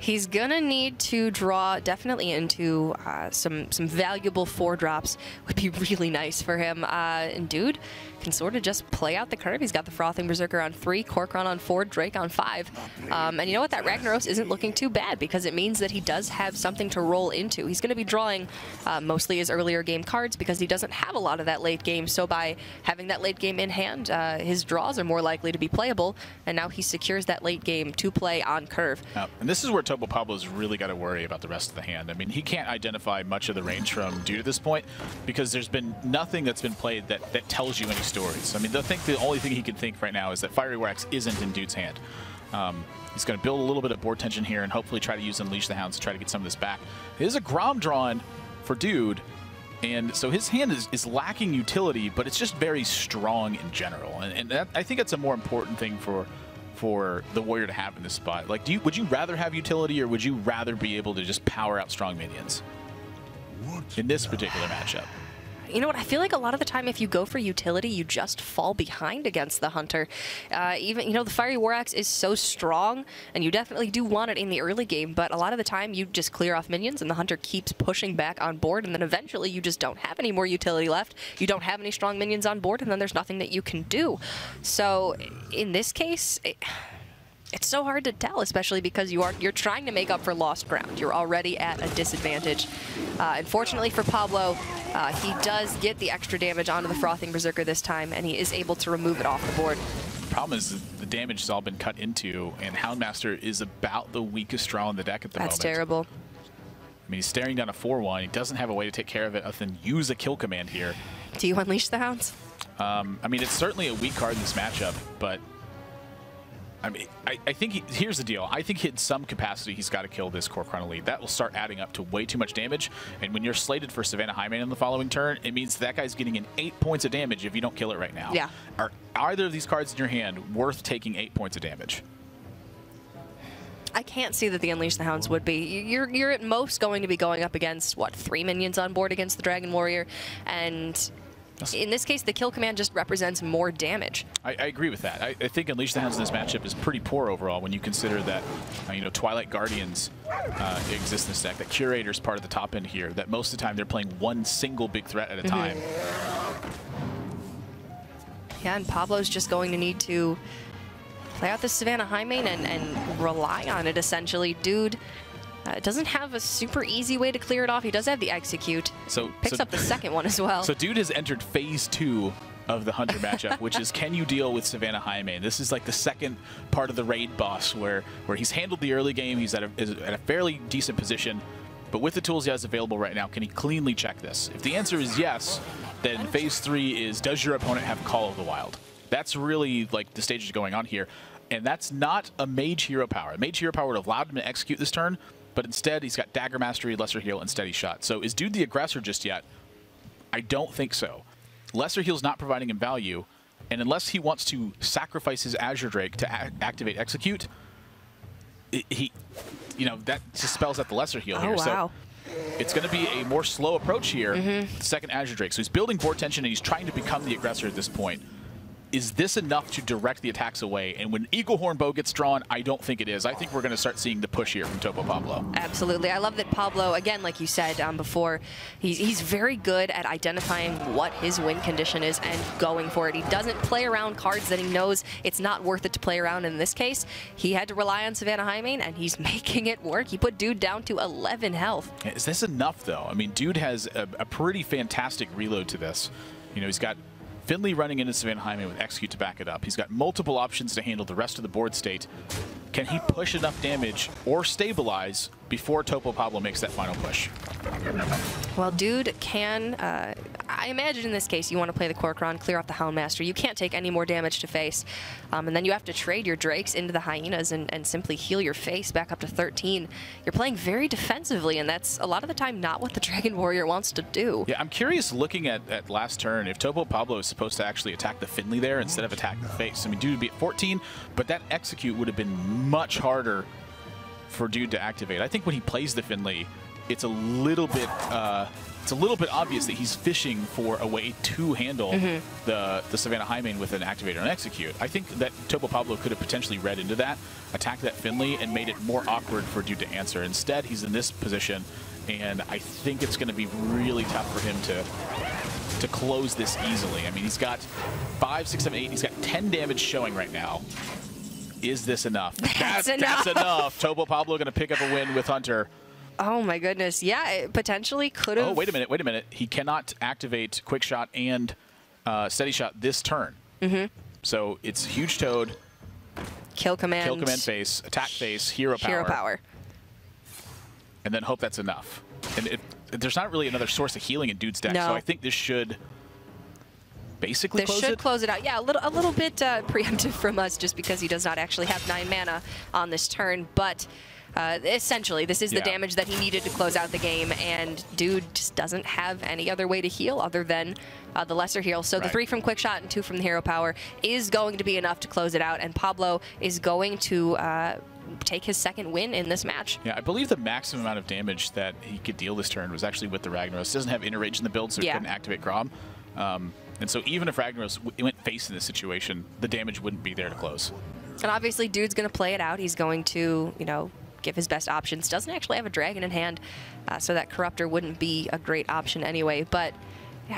He's gonna need to draw definitely into uh, some some valuable four drops. Would be really nice for him. Uh, and Dude can sort of just play out the curve. He's got the Frothing Berserker on three, Corcoran on four, Drake on five. Um, and you know what? That Ragnaros isn't looking too bad because it means that he does have something to roll into. He's gonna be drawing uh, mostly his earlier game cards because he doesn't have a lot of that late game. So by having that late game in hand, uh, his draws are more likely to be playable. And now he secures that late game to play on curve. Oh, and this is where Topo Pablo's really got to worry about the rest of the hand. I mean, he can't identify much of the range from Dude at this point because there's been nothing that's been played that, that tells you any stories. I mean, I think the only thing he can think right now is that Fiery Wax isn't in Dude's hand. Um, he's going to build a little bit of board tension here and hopefully try to use Unleash the Hounds to try to get some of this back. There's a Grom drawn for Dude, and so his hand is, is lacking utility, but it's just very strong in general. And, and that, I think that's a more important thing for... for the Warrior to have in this spot. Like, do you, would you rather have utility, or would you rather be able to just power out strong minions in this particular matchup? You know what, I feel like a lot of the time if you go for utility, you just fall behind against the Hunter. Uh, even, you know, the Fiery War Axe is so strong, and you definitely do want it in the early game, but a lot of the time you just clear off minions, and the Hunter keeps pushing back on board, and then eventually you just don't have any more utility left, you don't have any strong minions on board, and then there's nothing that you can do. So, in this case... It It's so hard to tell, especially because you are, you're trying to make up for lost ground. You're already at a disadvantage. Uh, unfortunately for Pablo, uh, he does get the extra damage onto the Frothing Berserker this time, and he is able to remove it off the board. The problem is the damage has all been cut into, and Houndmaster is about the weakest draw in the deck at the That's moment. That's terrible. I mean, he's staring down a four one. He doesn't have a way to take care of it other than use a kill command here. Do you unleash the Hounds? Um, I mean, it's certainly a weak card in this matchup, but... I mean, I, I think he, here's the deal. I think in some capacity he's got to kill this Corcoran Elite. That will start adding up to way too much damage. And when you're slated for Savannah Highmane in the following turn, it means that guy's getting an eight points of damage if you don't kill it right now. Yeah. Are either of these cards in your hand worth taking eight points of damage? I can't see that the Unleash the Hounds would be. You're, you're at most going to be going up against, what, three minions on board against the Dragon Warrior? And... in this case, the kill command just represents more damage. I, I agree with that. I, I think Unleash the Hounds in this matchup is pretty poor overall when you consider that uh, you know, Twilight Guardians uh, exist in this deck, that Curator's part of the top end here, that most of the time they're playing one single big threat at a mm-hmm. time. Yeah, and Pablo's just going to need to play out the Savannah Highmane and, and rely on it, essentially. Dude... Uh, doesn't have a super easy way to clear it off. He does have the execute. So picks so, up the second one as well. So Dude has entered phase two of the Hunter matchup, which is can you deal with Savannah Highmane? This is like the second part of the raid boss where where he's handled the early game. He's at a, is at a fairly decent position, but with the tools he has available right now, can he cleanly check this? If the answer is yes, then phase three is does your opponent have Call of the Wild? That's really like the stages going on here. And that's not a Mage Hero power. A Mage Hero power would have allowed him to execute this turn, but instead he's got Dagger Mastery, Lesser Heal, and Steady Shot. So is Dude the aggressor just yet? I don't think so. Lesser Heal's not providing him value, and unless he wants to sacrifice his Azure Drake to a activate Execute, it, he, you know, that just spells out the Lesser Heal oh, here. Wow. So it's going to be a more slow approach here. Mm-hmm. The second Azure Drake. So he's building board tension, and he's trying to become the aggressor at this point. Is this enough to direct the attacks away? And when Eaglehorn Bow gets drawn, I don't think it is. I think we're going to start seeing the push here from Topo Pablo. Absolutely. I love that Pablo, again, like you said um, before, he's, he's very good at identifying what his win condition is and going for it. He doesn't play around cards that he knows it's not worth it to play around. In this case, he had to rely on Savannah Highmane, and he's making it work. He put Dude down to eleven health. Is this enough, though? I mean, Dude has a, a pretty fantastic reload to this. You know, he's got Finley running into Savannah Highmane with Execute to back it up. He's got multiple options to handle the rest of the board state. Can he push enough damage or stabilize before Topo Pablo makes that final push? Well, Dude can, uh, I imagine in this case, you want to play the Corcoran, clear out the Houndmaster. You can't take any more damage to face. Um, and then you have to trade your Drakes into the Hyenas and, and simply heal your face back up to thirteen. You're playing very defensively, and that's a lot of the time not what the Dragon Warrior wants to do. Yeah, I'm curious looking at, at last turn, if Topo Pablo is supposed to actually attack the Finley there instead of attacking the face. I mean, Dude would be at fourteen, but that Execute would have been much harder for Dude to activate. I think when he plays the Finley, it's a little bit uh, it's a little bit obvious that he's fishing for a way to handle mm-hmm. the, the Savannah Highmane with an activator and Execute. I think that Topo Pablo could have potentially read into that, attacked that Finley, and made it more awkward for Dude to answer. Instead, he's in this position, and I think it's going to be really tough for him to to close this easily. I mean, he's got five, six, seven, eight. He's got ten damage showing right now. Is this enough? That's, that's enough. That's enough. Topo Pablo going to pick up a win with Hunter. Oh my goodness. Yeah, it potentially could have. Oh, wait a minute. Wait a minute. He cannot activate Quick Shot and uh, Steady Shot this turn. Mm-hmm. So it's Huge Toad. Kill Command. Kill Command face. Attack face. Hero power. Hero power. And then hope that's enough. And it, there's not really another source of healing in Dude's deck, no. So I think this should basically this close should it? close it out. Yeah, a little, a little bit uh, preemptive from us just because he does not actually have nine mana on this turn, but uh, essentially this is yeah. the damage that he needed to close out the game, and Dude just doesn't have any other way to heal other than uh, the lesser heal. So right. the three from Quick Shot and two from the Hero Power is going to be enough to close it out, and Pablo is going to uh, take his second win in this match. Yeah, I believe the maximum amount of damage that he could deal this turn was actually with the Ragnaros. Doesn't have Inner Rage in the build, so yeah. he couldn't activate Grom. Um, And so even if Ragnaros went face in this situation, the damage wouldn't be there to close. And obviously, Dude's going to play it out. He's going to, you know, give his best options. Doesn't actually have a dragon in hand, uh, so that Corruptor wouldn't be a great option anyway. But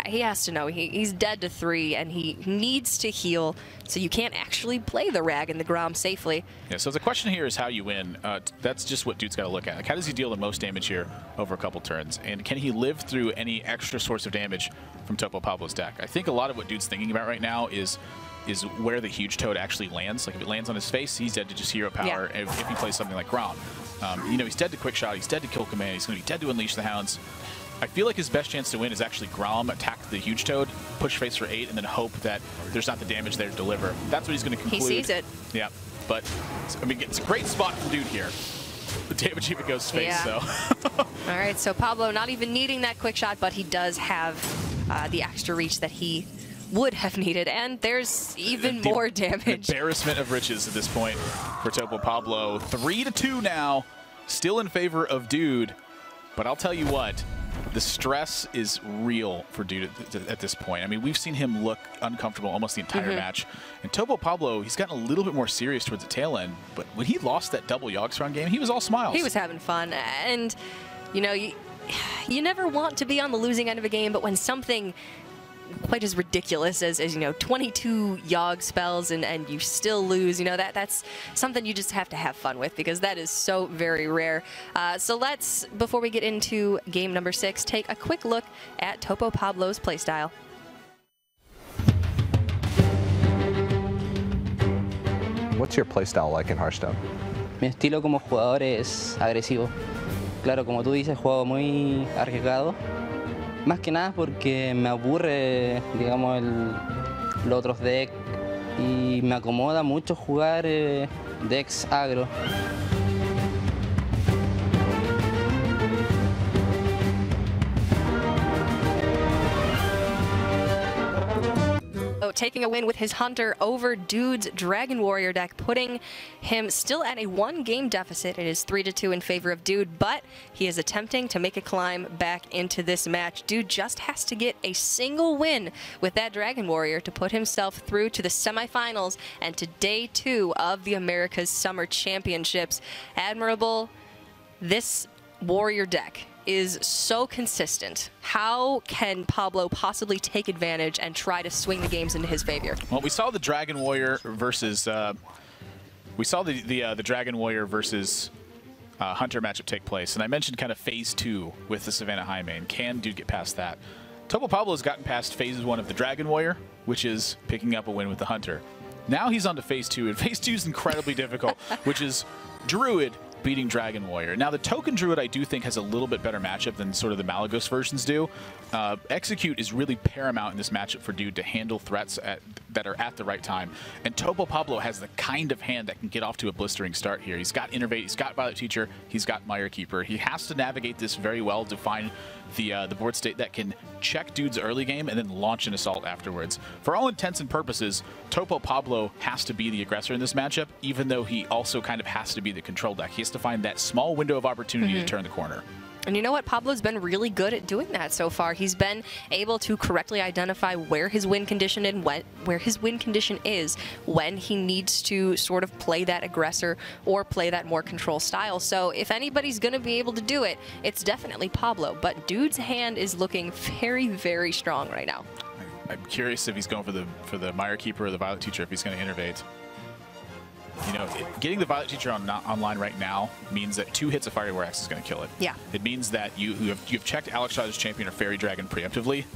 he has to know. He, he's dead to three, and he needs to heal, so you can't actually play the Rag and the Grom safely. Yeah, so the question here is how you win. Uh, that's just what Dude's got to look at. Like, how does he deal the most damage here over a couple turns? And can he live through any extra source of damage from Topo Pablo's deck? I think a lot of what Dude's thinking about right now is is where the Huge Toad actually lands. Like, if it lands on his face, he's dead to just Hero Power yeah. if, if he plays something like Grom. Um, you know, he's dead to Quick Shot. He's dead to Kill Command. He's going to be dead to Unleash the Hounds. I feel like his best chance to win is actually Grom, attack the Huge Toad, push face for eight, and then hope that there's not the damage there to deliver. That's what he's going to conclude. He sees it. Yeah, but I mean, it's a great spot for Dude here. The damage even goes face, yeah. so. All right, so Pablo not even needing that Quick Shot, but he does have uh, the extra reach that he would have needed, and there's even the, more damage. Embarrassment of riches at this point for Topo Pablo. Three to two now, still in favor of Dude, but I'll tell you what. The stress is real for Dude at this point. I mean, we've seen him look uncomfortable almost the entire mm-hmm. match. And Topo Pablo, he's gotten a little bit more serious towards the tail end, but when he lost that double Yogg-Saron game, he was all smiles. He was having fun. And, you know, you, you never want to be on the losing end of a game, but when something quite as ridiculous as, as you know, twenty-two Yogg spells and, and you still lose, you know, that that's something you just have to have fun with because that is so very rare. Uh, so let's, before we get into game number six, take a quick look at Topo Pablo's playstyle. What's your playstyle like in Hearthstone? Mi estilo como jugador es agresivo. Claro, como tú dices, juego muy arriesgado. Más que nada porque me aburre, digamos, el, los otros decks y me acomoda mucho jugar eh, decks agro. Taking a win with his Hunter over Dude's Dragon Warrior deck, putting him still at a one-game deficit. It is three to two in favor of Dude, but he is attempting to make a climb back into this match. Dude just has to get a single win with that Dragon Warrior to put himself through to the semifinals and to day two of the America's Summer Championships. Admirable, this Warrior deck is so consistent. How can Pablo possibly take advantage and try to swing the games into his favor? Well, we saw the Dragon Warrior versus uh, we saw the the, uh, the Dragon Warrior versus uh, Hunter matchup take place, and I mentioned kind of phase two with the Savannah Highmane. Can Dude get past that? Topo Pablo has gotten past phase one of the Dragon Warrior, which is picking up a win with the Hunter. Now he's on to phase two, and phase two is incredibly difficult, which is Druid beating Dragon Warrior. Now the token Druid I do think has a little bit better matchup than sort of the Malagos versions do. Uh, Execute is really paramount in this matchup for Dude to handle threats at, that are at the right time. And Topo Pablo has the kind of hand that can get off to a blistering start here. He's got Innervate, he's got Violet Teacher, he's got Mire Keeper. He has to navigate this very well to find the, uh, the board state that can check Dude's early game and then launch an assault afterwards. For all intents and purposes, Topo Pablo has to be the aggressor in this matchup, even though he also kind of has to be the control deck. He has to find that small window of opportunity mm-hmm. to turn the corner. And you know what? Pablo's been really good at doing that so far. He's been able to correctly identify where his win condition and when, where his win condition is when he needs to sort of play that aggressor or play that more control style. So if anybody's going to be able to do it, it's definitely Pablo. But Dude's hand is looking very, very strong right now. I'm curious if he's going for the for the Mire Keeper or the Violet Teacher, if he's going to innervate. You know, it, getting the Violet Teacher on, not online right now means that two hits of Fiery War Axe is going to kill it. Yeah. It means that you, you have you've checked Alexstrasza's Champion or Fairy Dragon preemptively.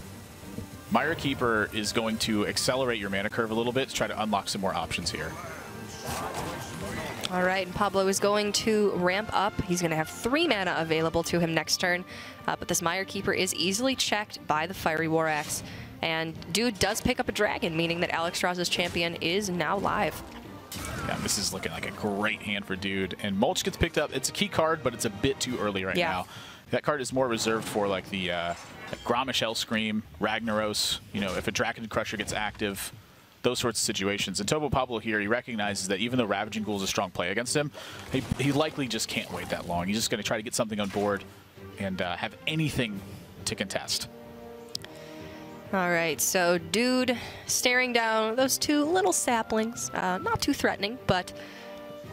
Mire Keeper is going to accelerate your mana curve a little bit to try to unlock some more options here. All right, and Pablo is going to ramp up. He's going to have three mana available to him next turn, uh, but this Mire Keeper is easily checked by the Fiery War Axe, and Dude does pick up a dragon, meaning that Alexstrasza's Champion is now live. Yeah, this is looking like a great hand for Dude. And Mulch gets picked up. It's a key card, but it's a bit too early right yeah. now. That card is more reserved for like the uh, like Grommish Hellscream, Ragnaros, you know, if a Draken Crusher gets active, those sorts of situations. And Topo Pablo here, he recognizes that even though Ravaging Ghoul is a strong play against him, he, he likely just can't wait that long. He's just going to try to get something on board and uh, have anything to contest. All right, so Dude staring down those two little saplings. Uh, not too threatening, but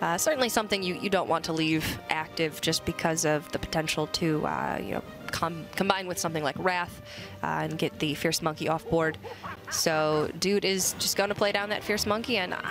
uh, certainly something you, you don't want to leave active just because of the potential to uh, you know, com combine with something like Wrath uh, and get the Fierce Monkey off board. So Dude is just going to play down that Fierce Monkey. And uh,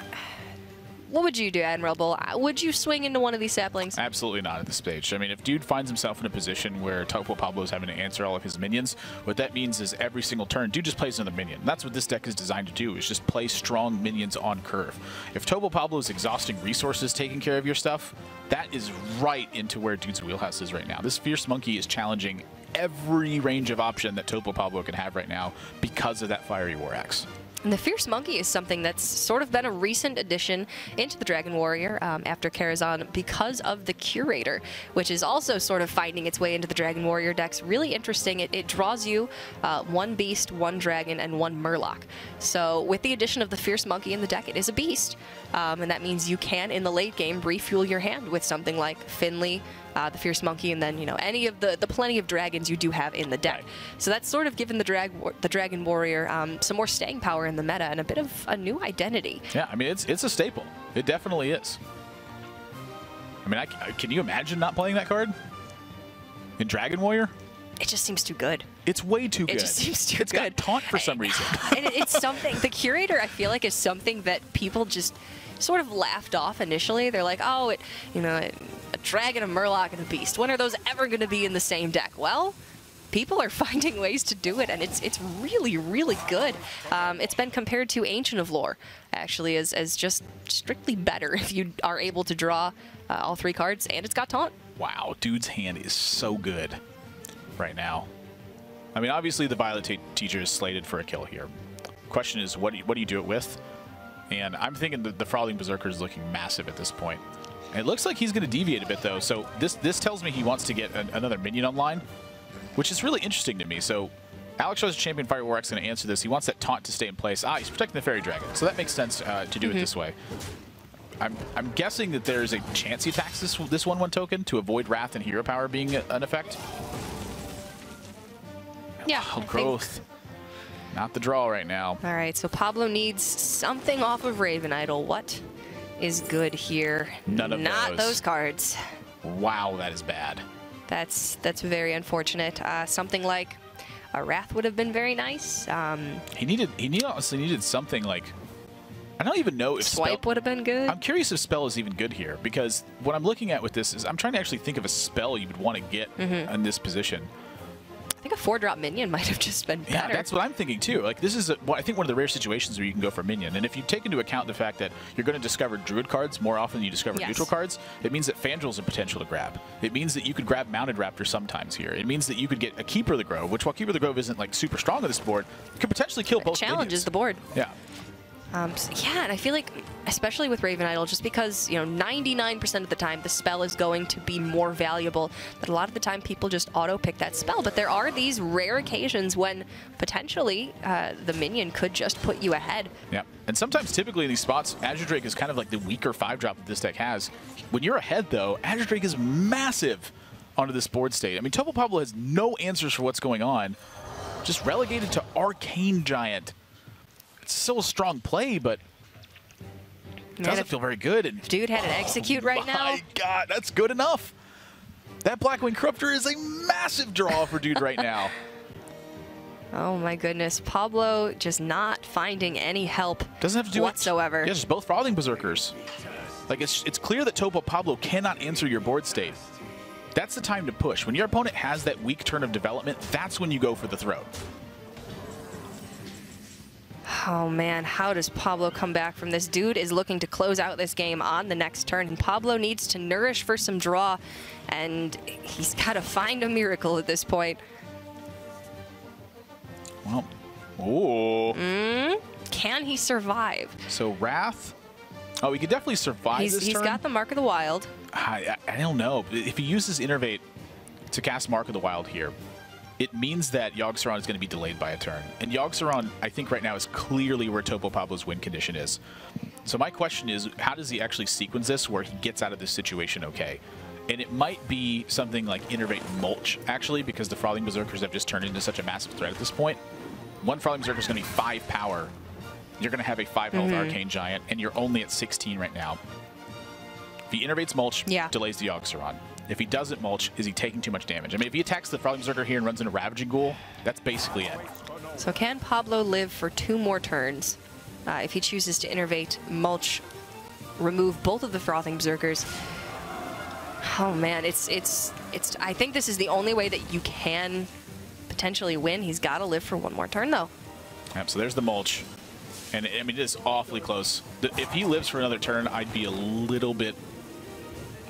what would you do, Admirable? Would you swing into one of these saplings? Absolutely not at this stage. I mean, if Dude finds himself in a position where Topo Pablo is having to answer all of his minions, what that means is every single turn, Dude just plays another minion. That's what this deck is designed to do, is just play strong minions on curve. If Topo Pablo is exhausting resources taking care of your stuff, that is right into where Dude's wheelhouse is right now. This Fierce Monkey is challenging every range of option that Topo Pablo can have right now because of that Fiery War Axe. And the Fierce Monkey is something that's sort of been a recent addition into the Dragon Warrior um, after Karazhan because of the Curator, which is also sort of finding its way into the Dragon Warrior decks. Really interesting. It, it draws you uh, one Beast, one Dragon, and one Murloc. So with the addition of the Fierce Monkey in the deck, it is a Beast. Um, and that means you can, in the late game, refuel your hand with something like Finley, Uh, the Fierce Monkey, and then, you know, any of the, the plenty of dragons you do have in the deck. Right. So that's sort of given the, drag, the Dragon Warrior um, some more staying power in the meta and a bit of a new identity. Yeah, I mean, it's, it's a staple. It definitely is. I mean, I, can you imagine not playing that card in Dragon Warrior? It just seems too good. It's way too good. It just seems too it's good. It's got taunt for some reason. And it's something, the Curator, I feel like, is something that people just sort of laughed off initially. They're like, oh, it, you know, it, a dragon, a murloc, and a beast. When are those ever going to be in the same deck? Well, people are finding ways to do it, and it's it's really, really good. Um, it's been compared to Ancient of War, actually, as, as just strictly better if you are able to draw uh, all three cards, and it's got taunt. Wow, Dude's hand is so good right now. I mean, obviously, the Violet Teacher is slated for a kill here. Question is, what do you, what do you do it with? And I'm thinking that the Frothing Berserker is looking massive at this point. It looks like he's going to deviate a bit, though. So this this tells me he wants to get an, another minion online, which is really interesting to me. So Alexstrasza Champion Fire Warlock's going to answer this. He wants that taunt to stay in place. Ah, he's protecting the Fairy Dragon. So that makes sense uh, to do mm-hmm. it this way. I'm, I'm guessing that there's a chance he attacks this this one one token to avoid Wrath and Hero Power being a, an effect. Yeah. Oh, growth. Not the draw right now. All right, so Pablo needs something off of Raven Idol. What is good here? None of those. Not those cards. Wow, that is bad. That's that's very unfortunate. Uh, something like a Wrath would have been very nice. Um, he needed he need, honestly needed something like. I don't even know if Swipe would have been good. I'm curious if Spell is even good here, because what I'm looking at with this is I'm trying to actually think of a spell you would want to get mm-hmm. in this position. I think a four-drop minion might have just been better. Yeah, that's what I'm thinking too. Like this is, a, well, I think, one of the rare situations where you can go for minion. And if you take into account the fact that you're going to discover Druid cards more often than you discover yes. neutral cards, it means that Fandral's a potential to grab. It means that you could grab Mounted Raptor sometimes here. It means that you could get a Keeper of the Grove, which while Keeper of the Grove isn't like super strong on this board, it could potentially kill it both. Challenges minions. The board. Yeah. Um, so yeah, and I feel like, especially with Raven Idol, just because, you know, ninety-nine percent of the time the spell is going to be more valuable, but a lot of the time people just auto-pick that spell. But there are these rare occasions when potentially uh, the minion could just put you ahead. Yeah, and sometimes typically in these spots, Azure Drake is kind of like the weaker five-drop that this deck has. When you're ahead, though, Azure Drake is massive onto this board state. I mean, Topo Pablo has no answers for what's going on, just relegated to Arcane Giant. Still a strong play, but it doesn't feel very good. And Dude had an execute right now. Oh my god, that's good enough. That Blackwing Corruptor is a massive draw for Dude right now. Oh my goodness, Pablo just not finding any help doesn't have to do whatsoever. Yes, both Frothing Berserkers. Like it's it's clear that Topo Pablo cannot answer your board state. That's the time to push. When your opponent has that weak turn of development, that's when you go for the throw. Oh man, how does Pablo come back from this? Dude is looking to close out this game on the next turn, and Pablo needs to nourish for some draw, and he's got to find a miracle at this point. Well, ooh. Mm, can he survive? So Wrath, oh, he could definitely survive he's, this he's turn. He's got the Mark of the Wild. I, I, I don't know. If he uses Innervate to cast Mark of the Wild here, it means that Yogg-Saron is going to be delayed by a turn. And Yogg-Saron, I think right now, is clearly where Topo Pablo's win condition is. So my question is, how does he actually sequence this where he gets out of this situation okay? And it might be something like Innervate Mulch, actually, because the Frothing Berserkers have just turned into such a massive threat at this point. One Frothing Berserker is going to be five power. You're going to have a five health mm-hmm. Arcane Giant, and you're only at sixteen right now. If he Innervates Mulch, yeah. delays the Yogg-Saron. If he doesn't Mulch, is he taking too much damage? I mean, if he attacks the Frothing Berserker here and runs into Ravaging Ghoul, that's basically it. So can Pablo live for two more turns? Uh, if he chooses to Innervate, Mulch, remove both of the Frothing Berserkers. Oh man, it's, it's, it's, I think this is the only way that you can potentially win. He's got to live for one more turn though. Yep, so there's the Mulch. And I mean, it is awfully close. If he lives for another turn, I'd be a little bit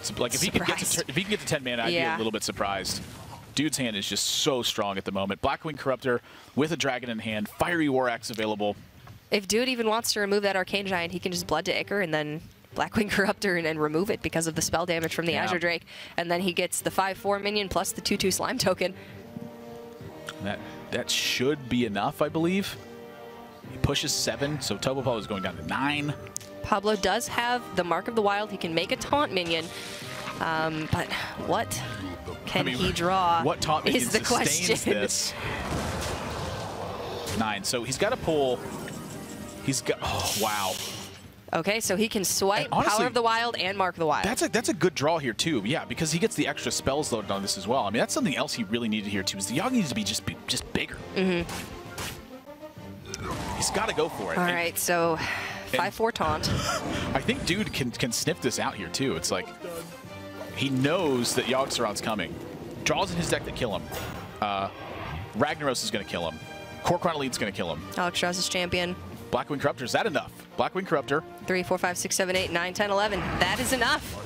So, like if he, could get to, if he can get to ten mana, I'd yeah. be a little bit surprised. Dude's hand is just so strong at the moment. Blackwing Corruptor with a dragon in hand, Fiery War Axe available. If Dude even wants to remove that Arcane Giant, he can just Blood to Ichor and then Blackwing Corruptor and, and remove it because of the spell damage from the yeah. Azure Drake. And then he gets the five four minion plus the two two Slime token. That, that should be enough, I believe. He pushes seven, so Topo Pablo is going down to nine. Pablo does have the Mark of the Wild. He can make a taunt minion, um, but what can I mean, he draw what taunt minion is the question. This? Nine. So he's got to pull. He's got. Oh, wow. Okay, so he can swipe honestly, Power of the Wild and Mark of the Wild. That's a, that's a good draw here, too. Yeah, because he gets the extra spells loaded on this as well. I mean, that's something else he really needed here, too, is the Yogg needs to be just, be, just bigger. Mm-hmm. He's got to go for it. All and, right, so... five four taunt. I think Dude can can sniff this out here too. It's like he knows that Yogg-Saron's coming. Draws in his deck that kill him. Uh, Ragnaros is going to kill him. Corcoran Elite's going to kill him. Alexstrasza's champion. Blackwing Corruptor, is that enough? Blackwing Corruptor. three, four, five, six, seven, eight, nine, ten, eleven. That is enough.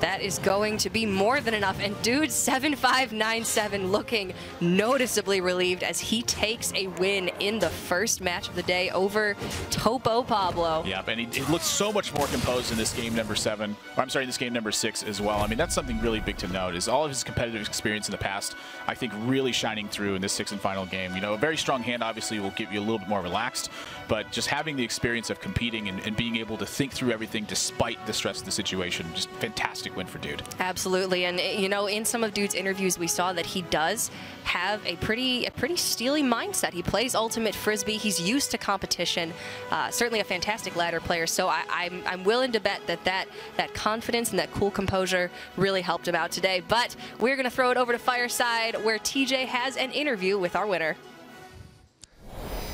That is going to be more than enough, and Dude seven five nine seven looking noticeably relieved as he takes a win in the first match of the day over Topo Pablo. Yep, and he, he looks so much more composed in this game number seven, or I'm sorry, this game number six as well. I mean, that's something really big to note, is all of his competitive experience in the past, I think, really shining through in this sixth and final game. You know, a very strong hand obviously will get you a little bit more relaxed, but just having the experience of competing and, and being able to think through everything despite the stress of the situation, just fantastic win for Dude. Absolutely, and you know, in some of Dude's interviews we saw that he does have a pretty a pretty steely mindset. He plays ultimate frisbee, he's used to competition, uh, certainly a fantastic ladder player, so I, I'm, I'm willing to bet that, that that confidence and that cool composure really helped him out today. But we're gonna throw it over to Fireside, where T J has an interview with our winner.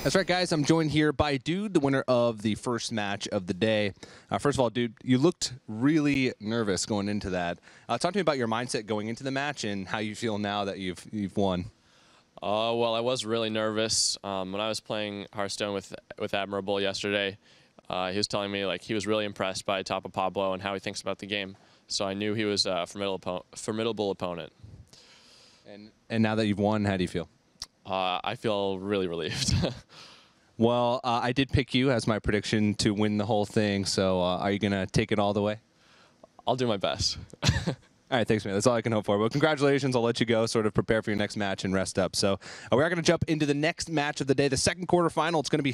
That's right, guys. I'm joined here by Dude, the winner of the first match of the day. Uh, first of all, Dude, you looked really nervous going into that. Uh, talk to me about your mindset going into the match and how you feel now that you've you've won. Uh, well, I was really nervous um, when I was playing Hearthstone with with Admirable yesterday. Uh, he was telling me like he was really impressed by Topo Pablo and how he thinks about the game. So I knew he was a formidable formidable opponent. And and now that you've won, how do you feel? Uh, I feel really relieved. Well, uh, I did pick you as my prediction to win the whole thing, so uh, are you going to take it all the way? I'll do my best. All right, thanks, man. That's all I can hope for. Well, congratulations. I'll let you go, sort of prepare for your next match and rest up. So uh, we are going to jump into the next match of the day, the second quarterfinal. It's going to be